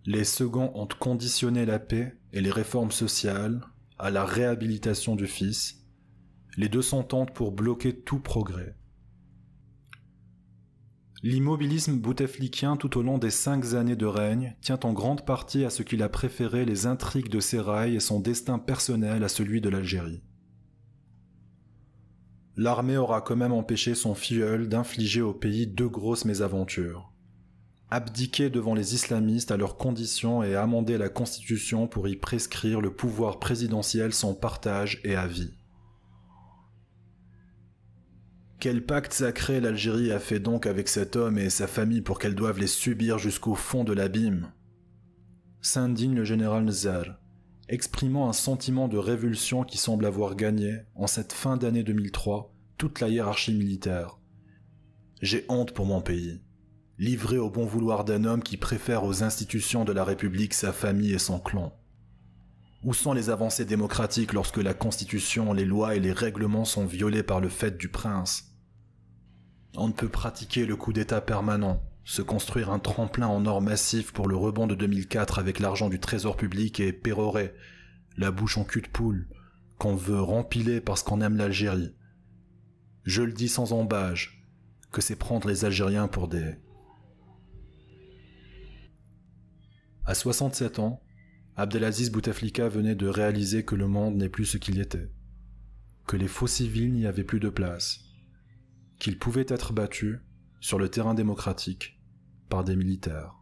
Les seconds ont conditionné la paix et les réformes sociales à la réhabilitation du fils. Les deux s'entendent pour bloquer tout progrès. L'immobilisme bouteflikien tout au long des cinq années de règne tient en grande partie à ce qu'il a préféré les intrigues de Sérail et son destin personnel à celui de l'Algérie. L'armée aura quand même empêché son filleul d'infliger au pays deux grosses mésaventures. Abdiquer devant les islamistes à leurs conditions et amender la constitution pour y prescrire le pouvoir présidentiel sans partage et à vie. Quel pacte sacré l'Algérie a fait donc avec cet homme et sa famille pour qu'elles doivent les subir jusqu'au fond de l'abîme? S'indigne le général Nezzar, exprimant un sentiment de révulsion qui semble avoir gagné, en cette fin d'année deux mille trois, toute la hiérarchie militaire. J'ai honte pour mon pays, livré au bon vouloir d'un homme qui préfère aux institutions de la République sa famille et son clan. Où sont les avancées démocratiques lorsque la Constitution, les lois et les règlements sont violés par le fait du prince? On ne peut pratiquer le coup d'État permanent, se construire un tremplin en or massif pour le rebond de deux mille quatre avec l'argent du trésor public et pérorer, la bouche en cul de poule, qu'on veut rempiler parce qu'on aime l'Algérie. Je le dis sans embâge, que c'est prendre les Algériens pour des... À soixante-sept ans, Abdelaziz Bouteflika venait de réaliser que le monde n'est plus ce qu'il était, que les faux civils n'y avaient plus de place, qu'ils pouvaient être battus, sur le terrain démocratique, par des militaires.